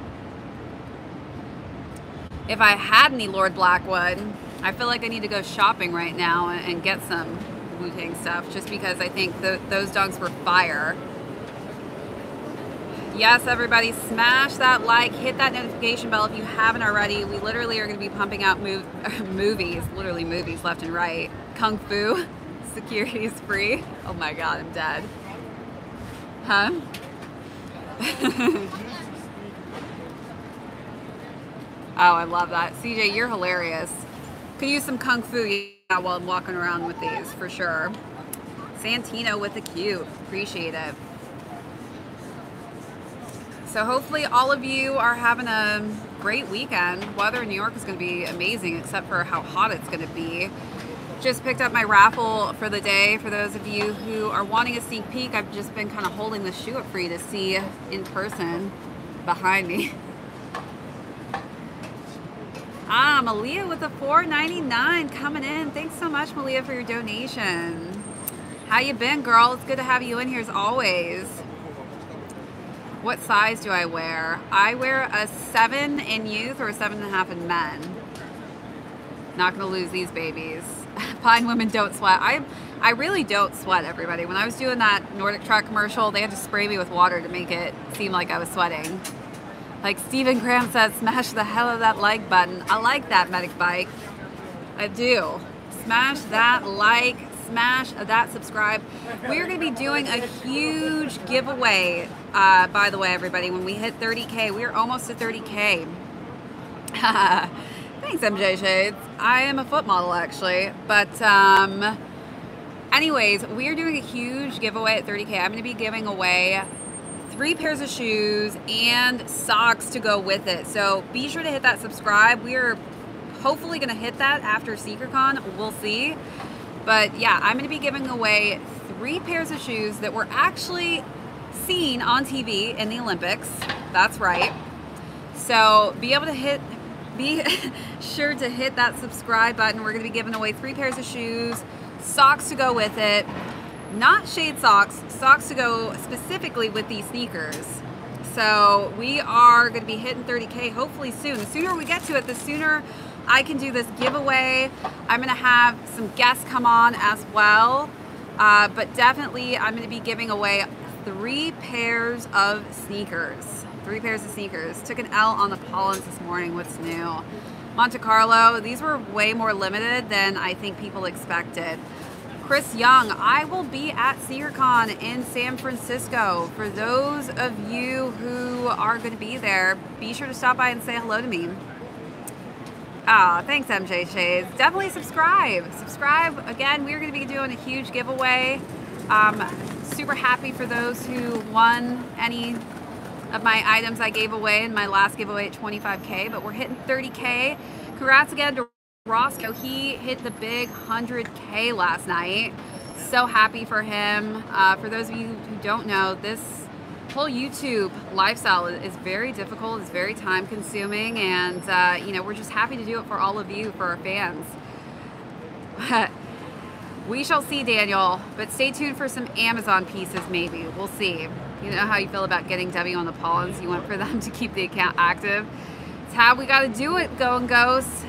If I had any Lord Blackwood, I feel like I need to go shopping right now and get some Wu-Tang stuff just because I think the, those dunks were fire. Yes, everybody, smash that like, hit that notification bell if you haven't already. We literally are going to be pumping out move, movies, literally movies left and right. Kung Fu, security is free. Oh my God, I'm dead. Huh? Oh, I love that. C J, you're hilarious. Could use some Kung Fu, yeah, while I'm walking around with these, for sure. Santino with the cube, appreciate it. So hopefully all of you are having a great weekend. Weather in New York is going to be amazing, except for how hot it's going to be. Just picked up my raffle for the day. For those of you who are wanting a sneak peek, I've just been kind of holding the shoe up for you to see in person behind me. Ah, Malia with a four ninety-nine coming in. Thanks so much, Malia, for your donation. How you been, girl? It's good to have you in here as always. What size do I wear? I wear a seven in youth or a seven and a half in men. Not gonna lose these babies. Fine women don't sweat. I I really don't sweat, everybody. When I was doing that NordicTrack commercial, they had to spray me with water to make it seem like I was sweating. Like Stephen Graham says, smash the hell out of that like button. I like that medic bike. I do. smash that like, smash that subscribe. We're going to be doing a huge giveaway, uh, by the way, everybody. When we hit thirty K, we're almost to thirty K. Thanks, M J Shades. I am a foot model, actually. But um, anyways, we are doing a huge giveaway at thirty K. I'm going to be giving away three pairs of shoes and socks to go with it. So be sure to hit that subscribe. We are hopefully going to hit that after SneakerCon. We'll see. But yeah, I'm going to be giving away three pairs of shoes that were actually seen on T V in the Olympics. That's right. So be able to hit, be sure to hit that subscribe button. We're going to be giving away three pairs of shoes, socks to go with it. Not shade socks, socks to go specifically with these sneakers. So we are going to be hitting thirty K hopefully soon. The sooner we get to it, the sooner I can do this giveaway. I'm going to have some guests come on as well. Uh, but definitely I'm going to be giving away three pairs of sneakers. Three pairs of sneakers. Took an L on the pollens this morning. What's new? Monte Carlo. These were way more limited than I think people expected. Chris Young, I will be at SneakerCon in San Francisco. For those of you who are going to be there, be sure to stop by and say hello to me. Ah, oh, thanks, M J Shades. Definitely subscribe. Subscribe. Again, we're going to be doing a huge giveaway. Um, super happy for those who won any of my items I gave away in my last giveaway at twenty-five K, but we're hitting thirty K. Congrats again to Roscoe. He hit the big one hundred K last night. So happy for him. Uh, for those of you who don't know, this whole YouTube lifestyle is very difficult. It's very time consuming. And, uh, you know, we're just happy to do it for all of you, for our fans. We shall see, Daniel. But stay tuned for some Amazon pieces, maybe. We'll see. You know how you feel about getting W on the pollens. You want for them to keep the account active. It's how we got to do it, Going Ghosts.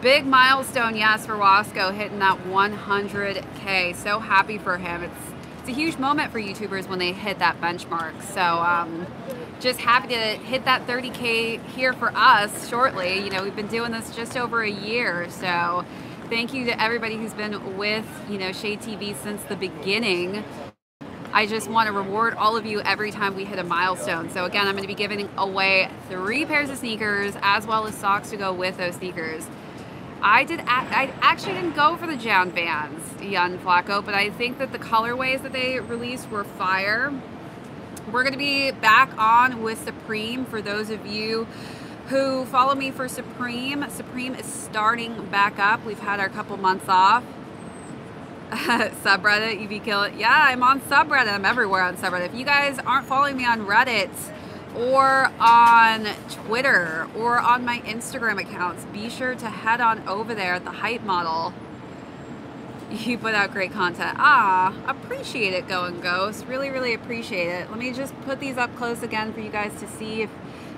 Big milestone, yes, for Wasco hitting that one hundred K. So happy for him. It's it's a huge moment for YouTubers when they hit that benchmark. So um, just happy to hit that thirty K here for us shortly. You know, we've been doing this just over a year. So thank you to everybody who's been with, you know, ShadeTV since the beginning. I just want to reward all of you every time we hit a milestone. So again, I'm going to be giving away three pairs of sneakers as well as socks to go with those sneakers. I did. I actually didn't go for the Jound Vans, Jan Flacco, but I think that the colorways that they released were fire. We're going to be back on with Supreme. For those of you who follow me for Supreme, Supreme is starting back up. We've had our couple months off. Subreddit, you be killing. Yeah, I'm on subreddit. I'm everywhere on subreddit. If you guys aren't following me on Reddit, or on Twitter, or on my Instagram accounts, be sure to head on over there at the Hype Model. You put out great content. Ah, appreciate it, Going Ghost. Really, really appreciate it. Let me just put these up close again for you guys to see if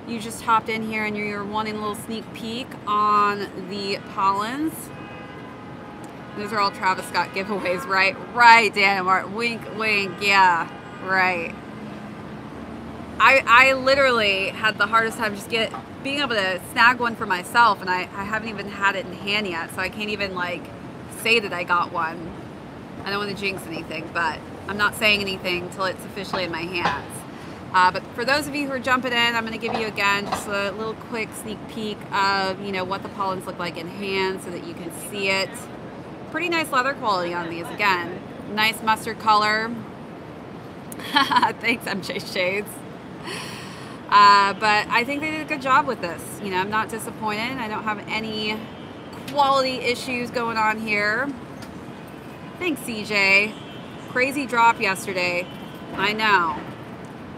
you just hopped in here and you're wanting a little sneak peek on the pollens. Those are all Travis Scott giveaways, right? Right, Danimark. Wink, wink. Yeah, right. I, I literally had the hardest time just get being able to snag one for myself, and I, I haven't even had it in hand yet, so I can't even like say that I got one. I don't want to jinx anything, but I'm not saying anything until it's officially in my hands. Uh, but for those of you who are jumping in, I'm going to give you again just a little quick sneak peek of, you know, what the pollens look like in hand so that you can see it. Pretty nice leather quality on these again. Nice mustard color. Thanks, M J Shades. Uh, but I think they did a good job with this. You know, I'm not disappointed. I don't have any quality issues going on here. Thanks, C J. Crazy drop yesterday. I know.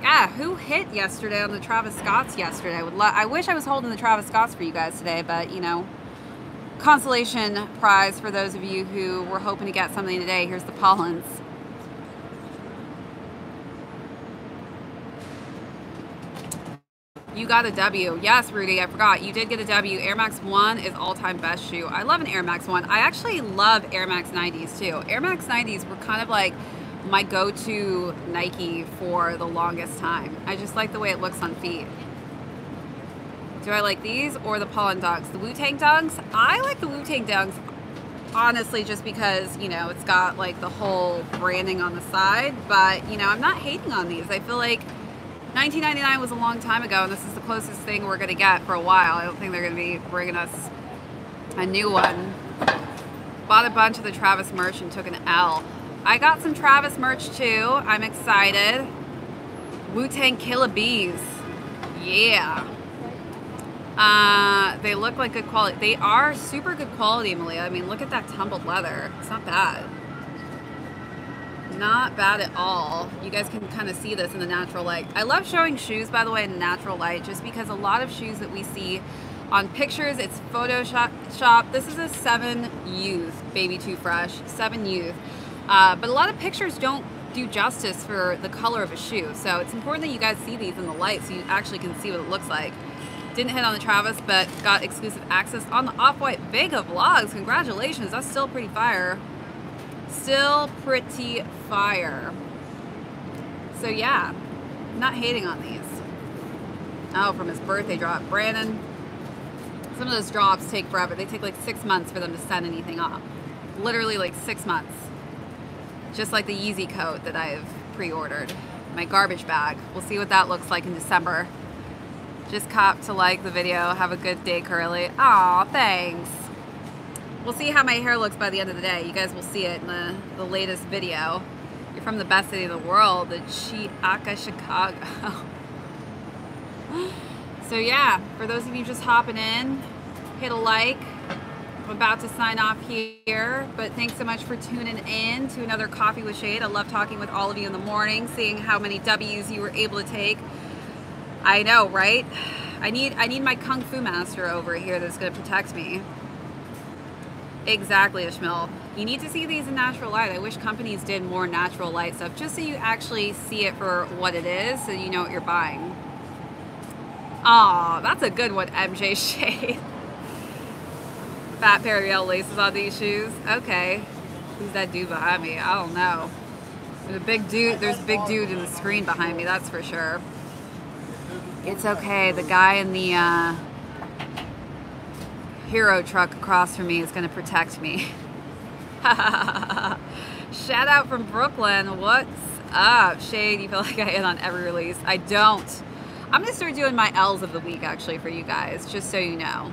Yeah, who hit yesterday on the Travis Scotts yesterday? I, would love, I wish I was holding the Travis Scotts for you guys today, but, you know, consolation prize for those of you who were hoping to get something today. Here's the pollens. You got a W. Yes, Rudy, I forgot. You did get a W. Air Max one is all-time best shoe. I love an Air Max one. I actually love Air Max nineties, too. Air Max nineties were kind of like my go-to Nike for the longest time. I just like the way it looks on feet. Do I like these or the pollen dunks? The Wu-Tang dunks? I like the Wu-Tang dunks honestly, just because, you know, it's got like the whole branding on the side. But, you know, I'm not hating on these. I feel like nineteen ninety-nine was a long time ago, and this is the closest thing we're gonna get for a while. I don't think they're gonna be bringing us a new one. Bought a bunch of the Travis merch and took an L. I got some Travis merch too. I'm excited. Wu-Tang Killer Bees. Yeah. Uh, they look like good quality. They are super good quality, Malia. I mean, look at that tumbled leather. It's not bad. Not bad at all. You guys can kind of see this in the natural light. I love showing shoes, by the way, in natural light, just because a lot of shoes that we see on pictures, it's Photoshop. This is a seven youth, baby too fresh, seven youth. Uh, but a lot of pictures don't do justice for the color of a shoe. So it's important that you guys see these in the light so you actually can see what it looks like. Didn't hit on the Travis, but got exclusive access on the Off-White Vega vlogs. Congratulations, that's still pretty fire. Still pretty fire. So yeah, not hating on these. Oh, from his birthday drop, Brandon. Some of those drops take forever. They take like six months for them to send anything off. Literally like six months. Just like the Yeezy coat that I've pre-ordered. My garbage bag. We'll see what that looks like in December. Just cop to like the video. Have a good day, Curly. Aw, thanks. We'll see how my hair looks by the end of the day. You guys will see it in the, the latest video. You're from the best city in the world, the Chiaca, Chicago. So yeah, for those of you just hopping in, hit a like. I'm about to sign off here, but thanks so much for tuning in to another Coffee with Shade. I love talking with all of you in the morning, seeing how many W's you were able to take. I know, right? I need I need my Kung Fu master over here that's gonna protect me. Exactly, Ishmael. You need to see these in natural light. I wish companies did more natural light stuff just so you actually see it for what it is, so you know what you're buying. Aw, that's a good one, M J Shade. Fat pair of yellow laces on these shoes. Okay. Who's that dude behind me? I don't know. There's a big dude, there's a big dude in the screen behind me, that's for sure. It's okay. The guy in the uh, hero truck across from me is going to protect me. Shout out from Brooklyn. What's up? Shade, you feel like I hit on every release. I don't. I'm going to start doing my L's of the week, actually, for you guys, just so you know.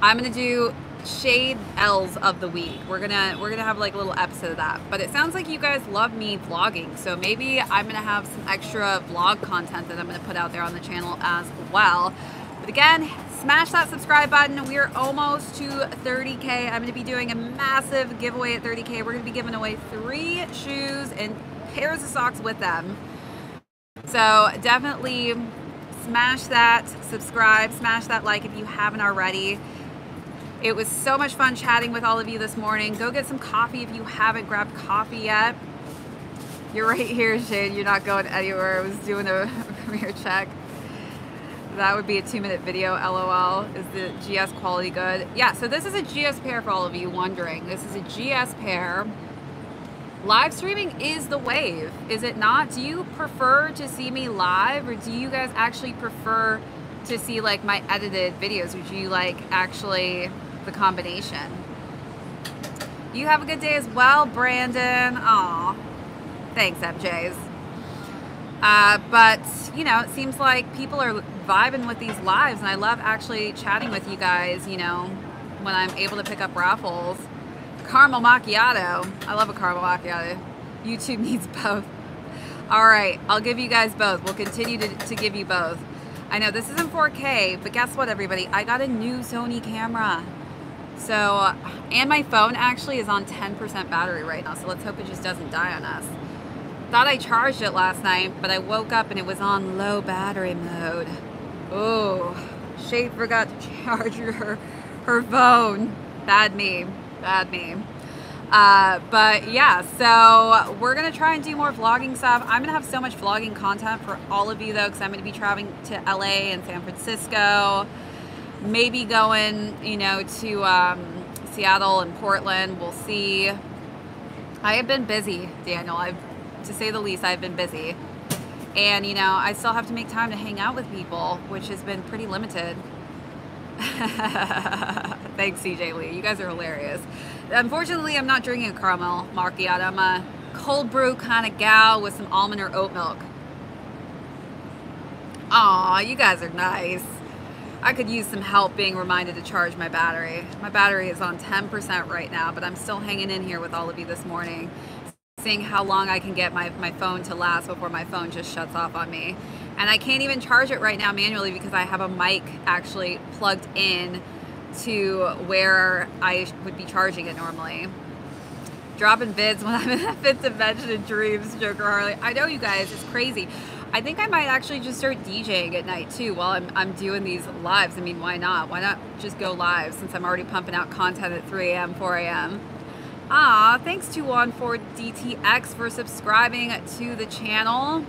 I'm going to do Shade L's of the week. We're going to we're going to have like a little episode of that. But it sounds like you guys love me vlogging. So maybe I'm going to have some extra vlog content that I'm going to put out there on the channel as well. But again, smash that subscribe button. We are almost to thirty K. I'm going to be doing a massive giveaway at thirty K. We're going to be giving away three shoes and pairs of socks with them. So definitely smash that subscribe, smash that like if you haven't already. It was so much fun chatting with all of you this morning. Go get some coffee if you haven't grabbed coffee yet. You're right here, Shane. You're not going anywhere. I was doing a premiere check. That would be a two-minute video, LOL. Is the G S quality good? Yeah, so this is a G S pair for all of you wondering. This is a G S pair. Live streaming is the wave, is it not? Do you prefer to see me live, or do you guys actually prefer to see like my edited videos? Would you like actually... the combination. You have a good day as well, Brandon. Aw, thanks, M Js. Uh, but you know, it seems like people are vibing with these lives, and I love actually chatting with you guys, you know, when I'm able to pick up raffles. Caramel macchiato. I love a caramel macchiato. YouTube needs both. All right, I'll give you guys both. We'll continue to, to give you both. I know this isn't four K, but guess what, everybody? I got a new Sony camera. So, and my phone actually is on ten percent battery right now, so let's hope it just doesn't die on us. Thought I charged it last night, but I woke up and it was on low battery mode. Oh, Shade forgot to charge her, her phone. Bad me, bad me. Uh, but yeah, so we're going to try and do more vlogging stuff. I'm going to have so much vlogging content for all of you though, because I'm going to be traveling to L A and San Francisco, maybe going, you know, to um, Seattle and Portland. We'll see. I have been busy, Daniel. I've, to say the least, I've been busy. And, you know, I still have to make time to hang out with people, which has been pretty limited. Thanks, C J Lee. You guys are hilarious. Unfortunately, I'm not drinking a caramel macchiato. I'm a cold brew kind of gal with some almond or oat milk. Aw, you guys are nice. I could use some help being reminded to charge my battery. My battery is on ten percent right now, but I'm still hanging in here with all of you this morning, seeing how long I can get my, my phone to last before my phone just shuts off on me. And I can't even charge it right now manually because I have a mic actually plugged in to where I would be charging it normally. Dropping vids when I'm in that fifth dimension of dreams, Joker Harley. I know, you guys, it's crazy. I think I might actually just start DJing at night too while I'm, I'm doing these lives. I mean, why not? Why not just go live since I'm already pumping out content at three A M, four A M Ah, thanks to two one four D T X for subscribing to the channel.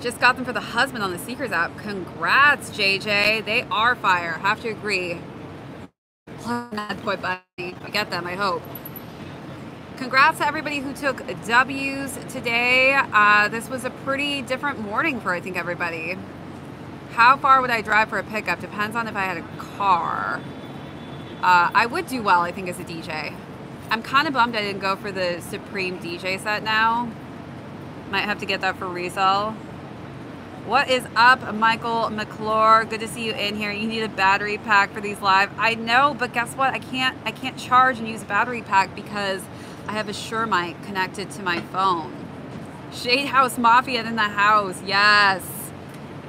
Just got them for the husband on the Sneakers app. Congrats, J J. They are fire. Have to agree. That boy Bunny. I get them, I hope. Congrats to everybody who took W's today. Uh, this was a pretty different morning for, I think, everybody. How far would I drive for a pickup? Depends on if I had a car. Uh, I would do well, I think, as a D J. I'm kind of bummed I didn't go for the Supreme D J set now. Might have to get that for resale. What is up, Michael McClure? Good to see you in here. You need a battery pack for these live. I know, but guess what? I can't, I can't charge and use a battery pack because I have a Shure mic connected to my phone. Shade House Mafia in the house. Yes.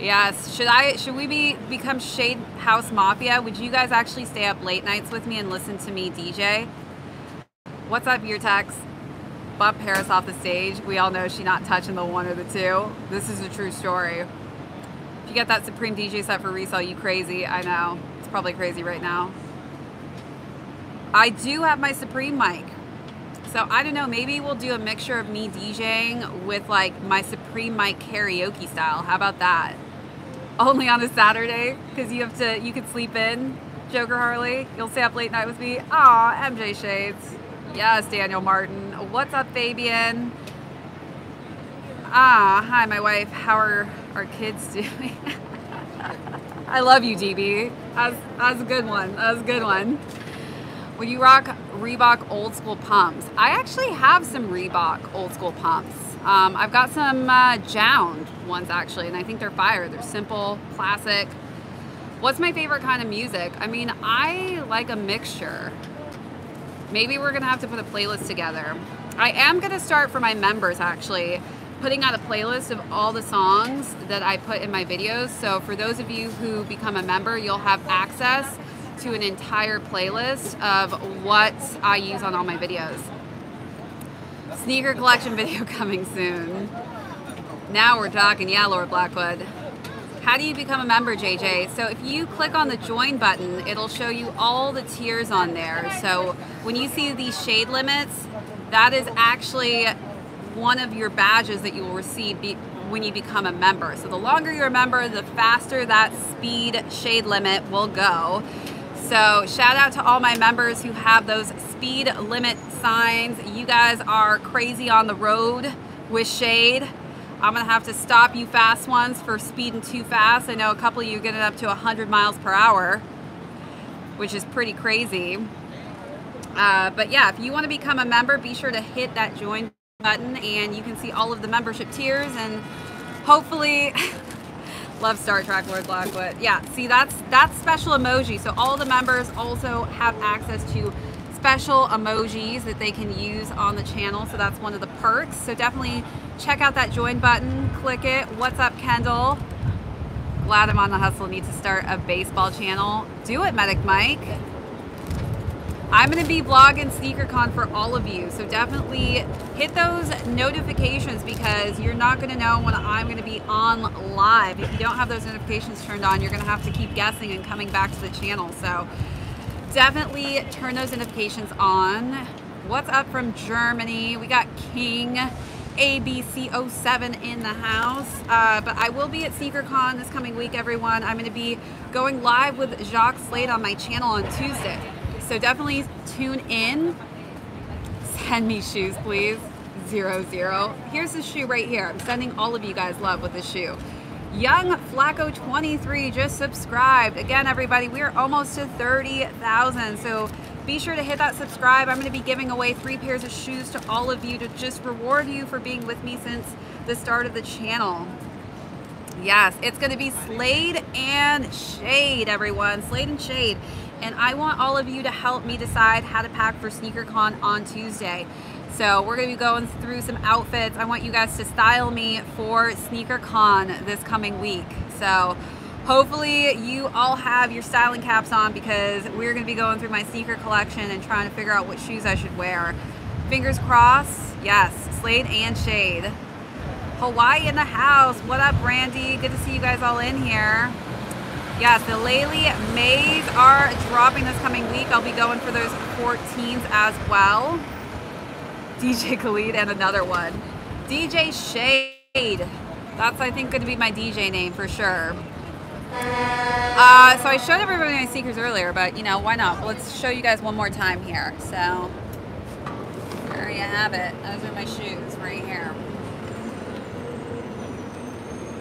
Yes. Should I, should we be become Shade House Mafia? Would you guys actually stay up late nights with me and listen to me D J? What's up, your tax? Bump Paris off the stage. We all know she's not touching the one or the two. This is a true story. If you get that Supreme D J set for resale, you crazy. I know. It's probably crazy right now. I do have my Supreme mic. So I don't know, maybe we'll do a mixture of me DJing with like my Supreme mic karaoke style. How about that? Only on a Saturday, because you have to, you could sleep in, Joker Harley. You'll stay up late night with me. Aw, M J Shades. Yes, Daniel Martin. What's up, Fabian? Ah, hi, my wife. How are our kids doing? I love you, D B. That's, that's a good one. That's a good one. Would you rock Reebok Old School Pumps? I actually have some Reebok Old School Pumps. Um, I've got some uh, Jound ones, actually, and I think they're fire. They're simple, classic. What's my favorite kind of music? I mean, I like a mixture. Maybe we're gonna have to put a playlist together. I am gonna start for my members actually, putting out a playlist of all the songs that I put in my videos. So for those of you who become a member, you'll have access to an entire playlist of what I use on all my videos. Sneaker collection video coming soon. Now we're talking, yeah, Lord Blackwood. How do you become a member, J J? So if you click on the join button, it'll show you all the tiers on there. So when you see these shade limits, that is actually one of your badges that you will receive be when you become a member. So the longer you're a member, the faster that speed shade limit will go. So shout out to all my members who have those speed limit signs. You guys are crazy on the road with shade. I'm gonna have to stop you fast ones for speeding too fast. I know a couple of you getting up to one hundred miles per hour, which is pretty crazy. Uh, but yeah, if you wanna become a member, be sure to hit that join button and you can see all of the membership tiers and hopefully, love Star Trek, Lord Blackwood. Yeah, see, that's, that's special emoji. So all the members also have access to special emojis that they can use on the channel. So that's one of the perks. So definitely check out that join button, click it. What's up, Kendall? Glad I'm on the hustle. Need to start a baseball channel. Do it, Medic Mike. I'm gonna be vlogging SneakerCon for all of you. So definitely hit those notifications because you're not gonna know when I'm gonna be on live. If you don't have those notifications turned on, you're gonna have to keep guessing and coming back to the channel. So definitely turn those notifications on. What's up from Germany? We got King A B C zero seven in the house. Uh, but I will be at SneakerCon this coming week, everyone. I'm going to be going live with Jacques Slade on my channel on Tuesday. So definitely tune in. Send me shoes, please. Zero, zero. Here's the shoe right here. I'm sending all of you guys love with this shoe. Young Flacco twenty-three just subscribed. Again, everybody, we are almost to thirty thousand. So be sure to hit that subscribe. I'm going to be giving away three pairs of shoes to all of you to just reward you for being with me since the start of the channel. Yes, it's going to be Slade and Shade, everyone. Slade and Shade. And I want all of you to help me decide how to pack for SneakerCon on Tuesday. So we're going to be going through some outfits. I want you guys to style me for SneakerCon this coming week. So hopefully you all have your styling caps on, because we're going to be going through my sneaker collection and trying to figure out what shoes I should wear. Fingers crossed. Yes, Slade and Shade. Hawaii in the house. What up, Brandy? Good to see you guys all in here. Yes, the Laylee Mays are dropping this coming week. I'll be going for those fourteens as well. D J Khaled and another one. D J Shade. That's, I think, going to be my D J name for sure. Uh, so I showed everybody my sneakers earlier, but, you know, why not? Let's show you guys one more time here. So there you have it. Those are my shoes right here.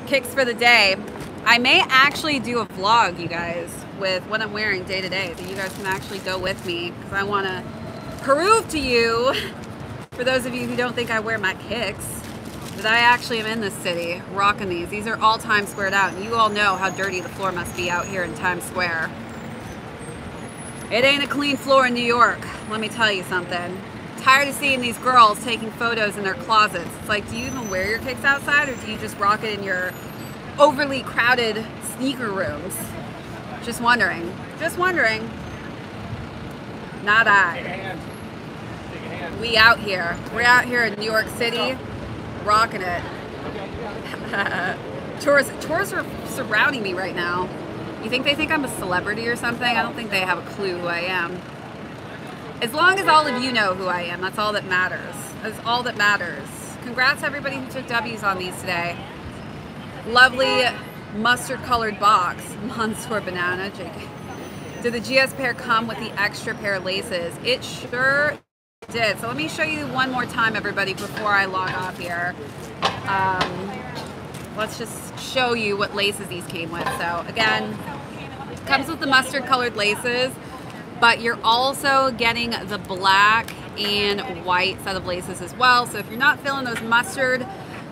Kicks for the day. I may actually do a vlog, you guys, with what I'm wearing day to day, so you guys can actually go with me, because I want to prove to you, for those of you who don't think I wear my kicks, that I actually am in this city rocking these. These are all Times Squared out, and you all know how dirty the floor must be out here in Times Square. It ain't a clean floor in New York, let me tell you something. Tired of seeing these girls taking photos in their closets. It's like, do you even wear your kicks outside, or do you just rock it in your overly crowded sneaker rooms? Just wondering. Just wondering. Not I. Take a hand. Take a hand. We out here. We're out here in New York City, rocking it. Tourists, tourists are surrounding me right now. You think they think I'm a celebrity or something? I don't think they have a clue who I am. As long as all of you know who I am, that's all that matters. That's all that matters. Congrats everybody who took W's on these today. Lovely mustard-colored box, Monster Banana, J K. Did the G S pair come with the extra pair of laces? It sure did. So let me show you one more time, everybody, before I log off here. Um, let's just show you what laces these came with. So again, it comes with the mustard-colored laces, but you're also getting the black and white set of laces as well. So if you're not feeling those mustard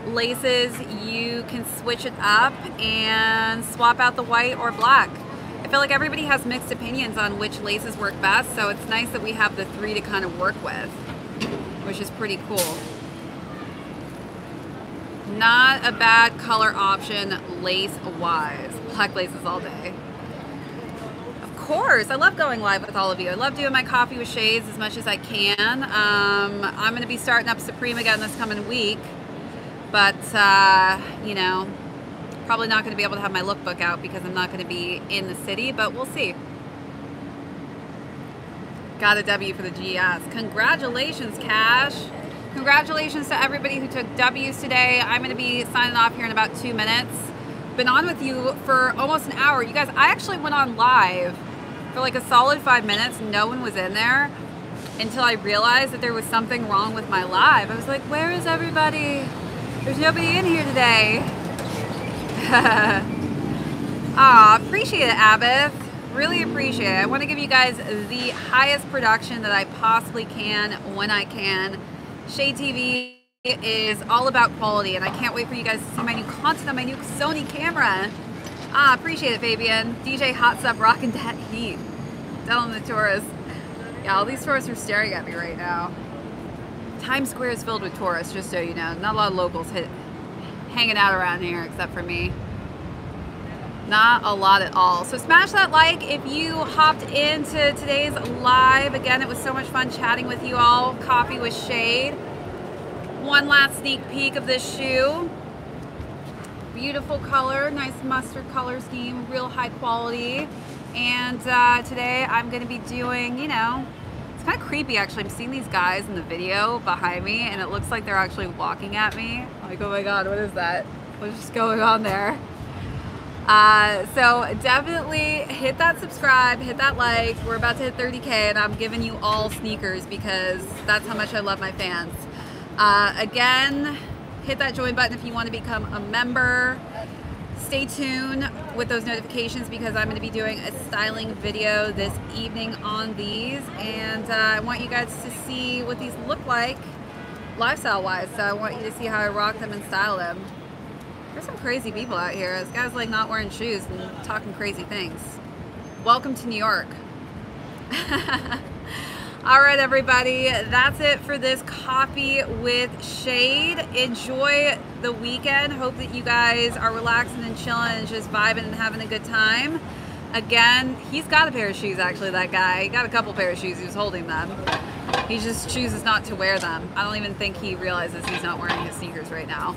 laces, you can switch it up and swap out the white or black. I feel like everybody has mixed opinions on which laces work best, so it's nice that we have the three to kind of work with, which is pretty cool. Not a bad color option lace-wise. Black laces all day. Of course, I love going live with all of you. I love doing my coffee with shades as much as I can. Um, I'm going to be starting up Supreme again this coming week. But, uh, you know, probably not going to be able to have my lookbook out because I'm not going to be in the city, but we'll see. Got a W for the G S. Congratulations, Cash. Congratulations to everybody who took W's today. I'm going to be signing off here in about two minutes. Been on with you for almost an hour. You guys, I actually went on live for like a solid five minutes. No one was in there until I realized that there was something wrong with my live. I was like, where is everybody? There's nobody in here today. Aw, appreciate it, Abbott. Really appreciate it. I want to give you guys the highest production that I possibly can when I can. ShadeTV is all about quality, and I can't wait for you guys to see my new content on my new Sony camera. Ah, appreciate it, Fabian. D J Hot Sub rocking that heat. Telling the tourists. Yeah, all these tourists are staring at me right now. Times Square is filled with tourists, just so you know. Not a lot of locals hit, hanging out around here except for me. Not a lot at all. So smash that like if you hopped into today's live. Again, it was so much fun chatting with you all. Coffee with Shade. One last sneak peek of this shoe. Beautiful color, nice mustard color scheme, real high quality. And uh, today I'm going to be doing, you know, it's kind of creepy actually. I'm seeing these guys in the video behind me and it looks like they're actually walking at me. I'm like, oh my god, what is that? What's going on there? Uh, so definitely hit that subscribe, hit that like. We're about to hit thirty K and I'm giving you all sneakers because that's how much I love my fans. Uh, again, hit that join button if you want to become a member. Stay tuned with those notifications because I'm going to be doing a styling video this evening on these, and uh, I want you guys to see what these look like lifestyle wise, so I want you to see how I rock them and style them. There's some crazy people out here. This guy's like not wearing shoes and talking crazy things. Welcome to New York. Alright everybody, that's it for this coffee with Shade. Enjoy the weekend. Hope that you guys are relaxing and chilling and just vibing and having a good time. Again, he's got a pair of shoes actually, that guy. He got a couple pair of shoes. He was holding them. He just chooses not to wear them. I don't even think he realizes he's not wearing his sneakers right now.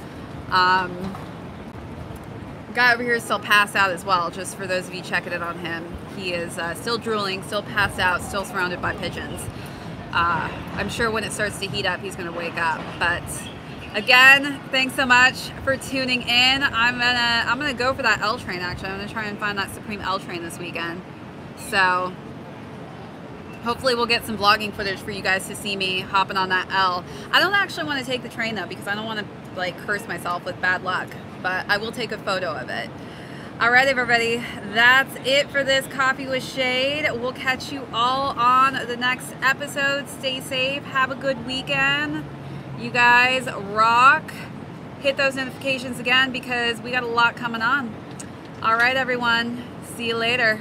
Um, guy over here is still passed out as well, just for those of you checking in on him. He is uh, still drooling, still passed out, still surrounded by pigeons. Uh, I'm sure when it starts to heat up, he's going to wake up. But again, thanks so much for tuning in. I'm gonna I'm gonna go for that L train. Actually, I'm gonna try and find that Supreme L train this weekend. So hopefully we'll get some vlogging footage for you guys to see me hopping on that L. I don't actually want to take the train though because I don't want to like curse myself with bad luck. But I will take a photo of it. All right, everybody, that's it for this Coffee with Shade. We'll catch you all on the next episode. Stay safe. Have a good weekend. You guys rock. Hit those notifications again because we got a lot coming on. All right, everyone. See you later.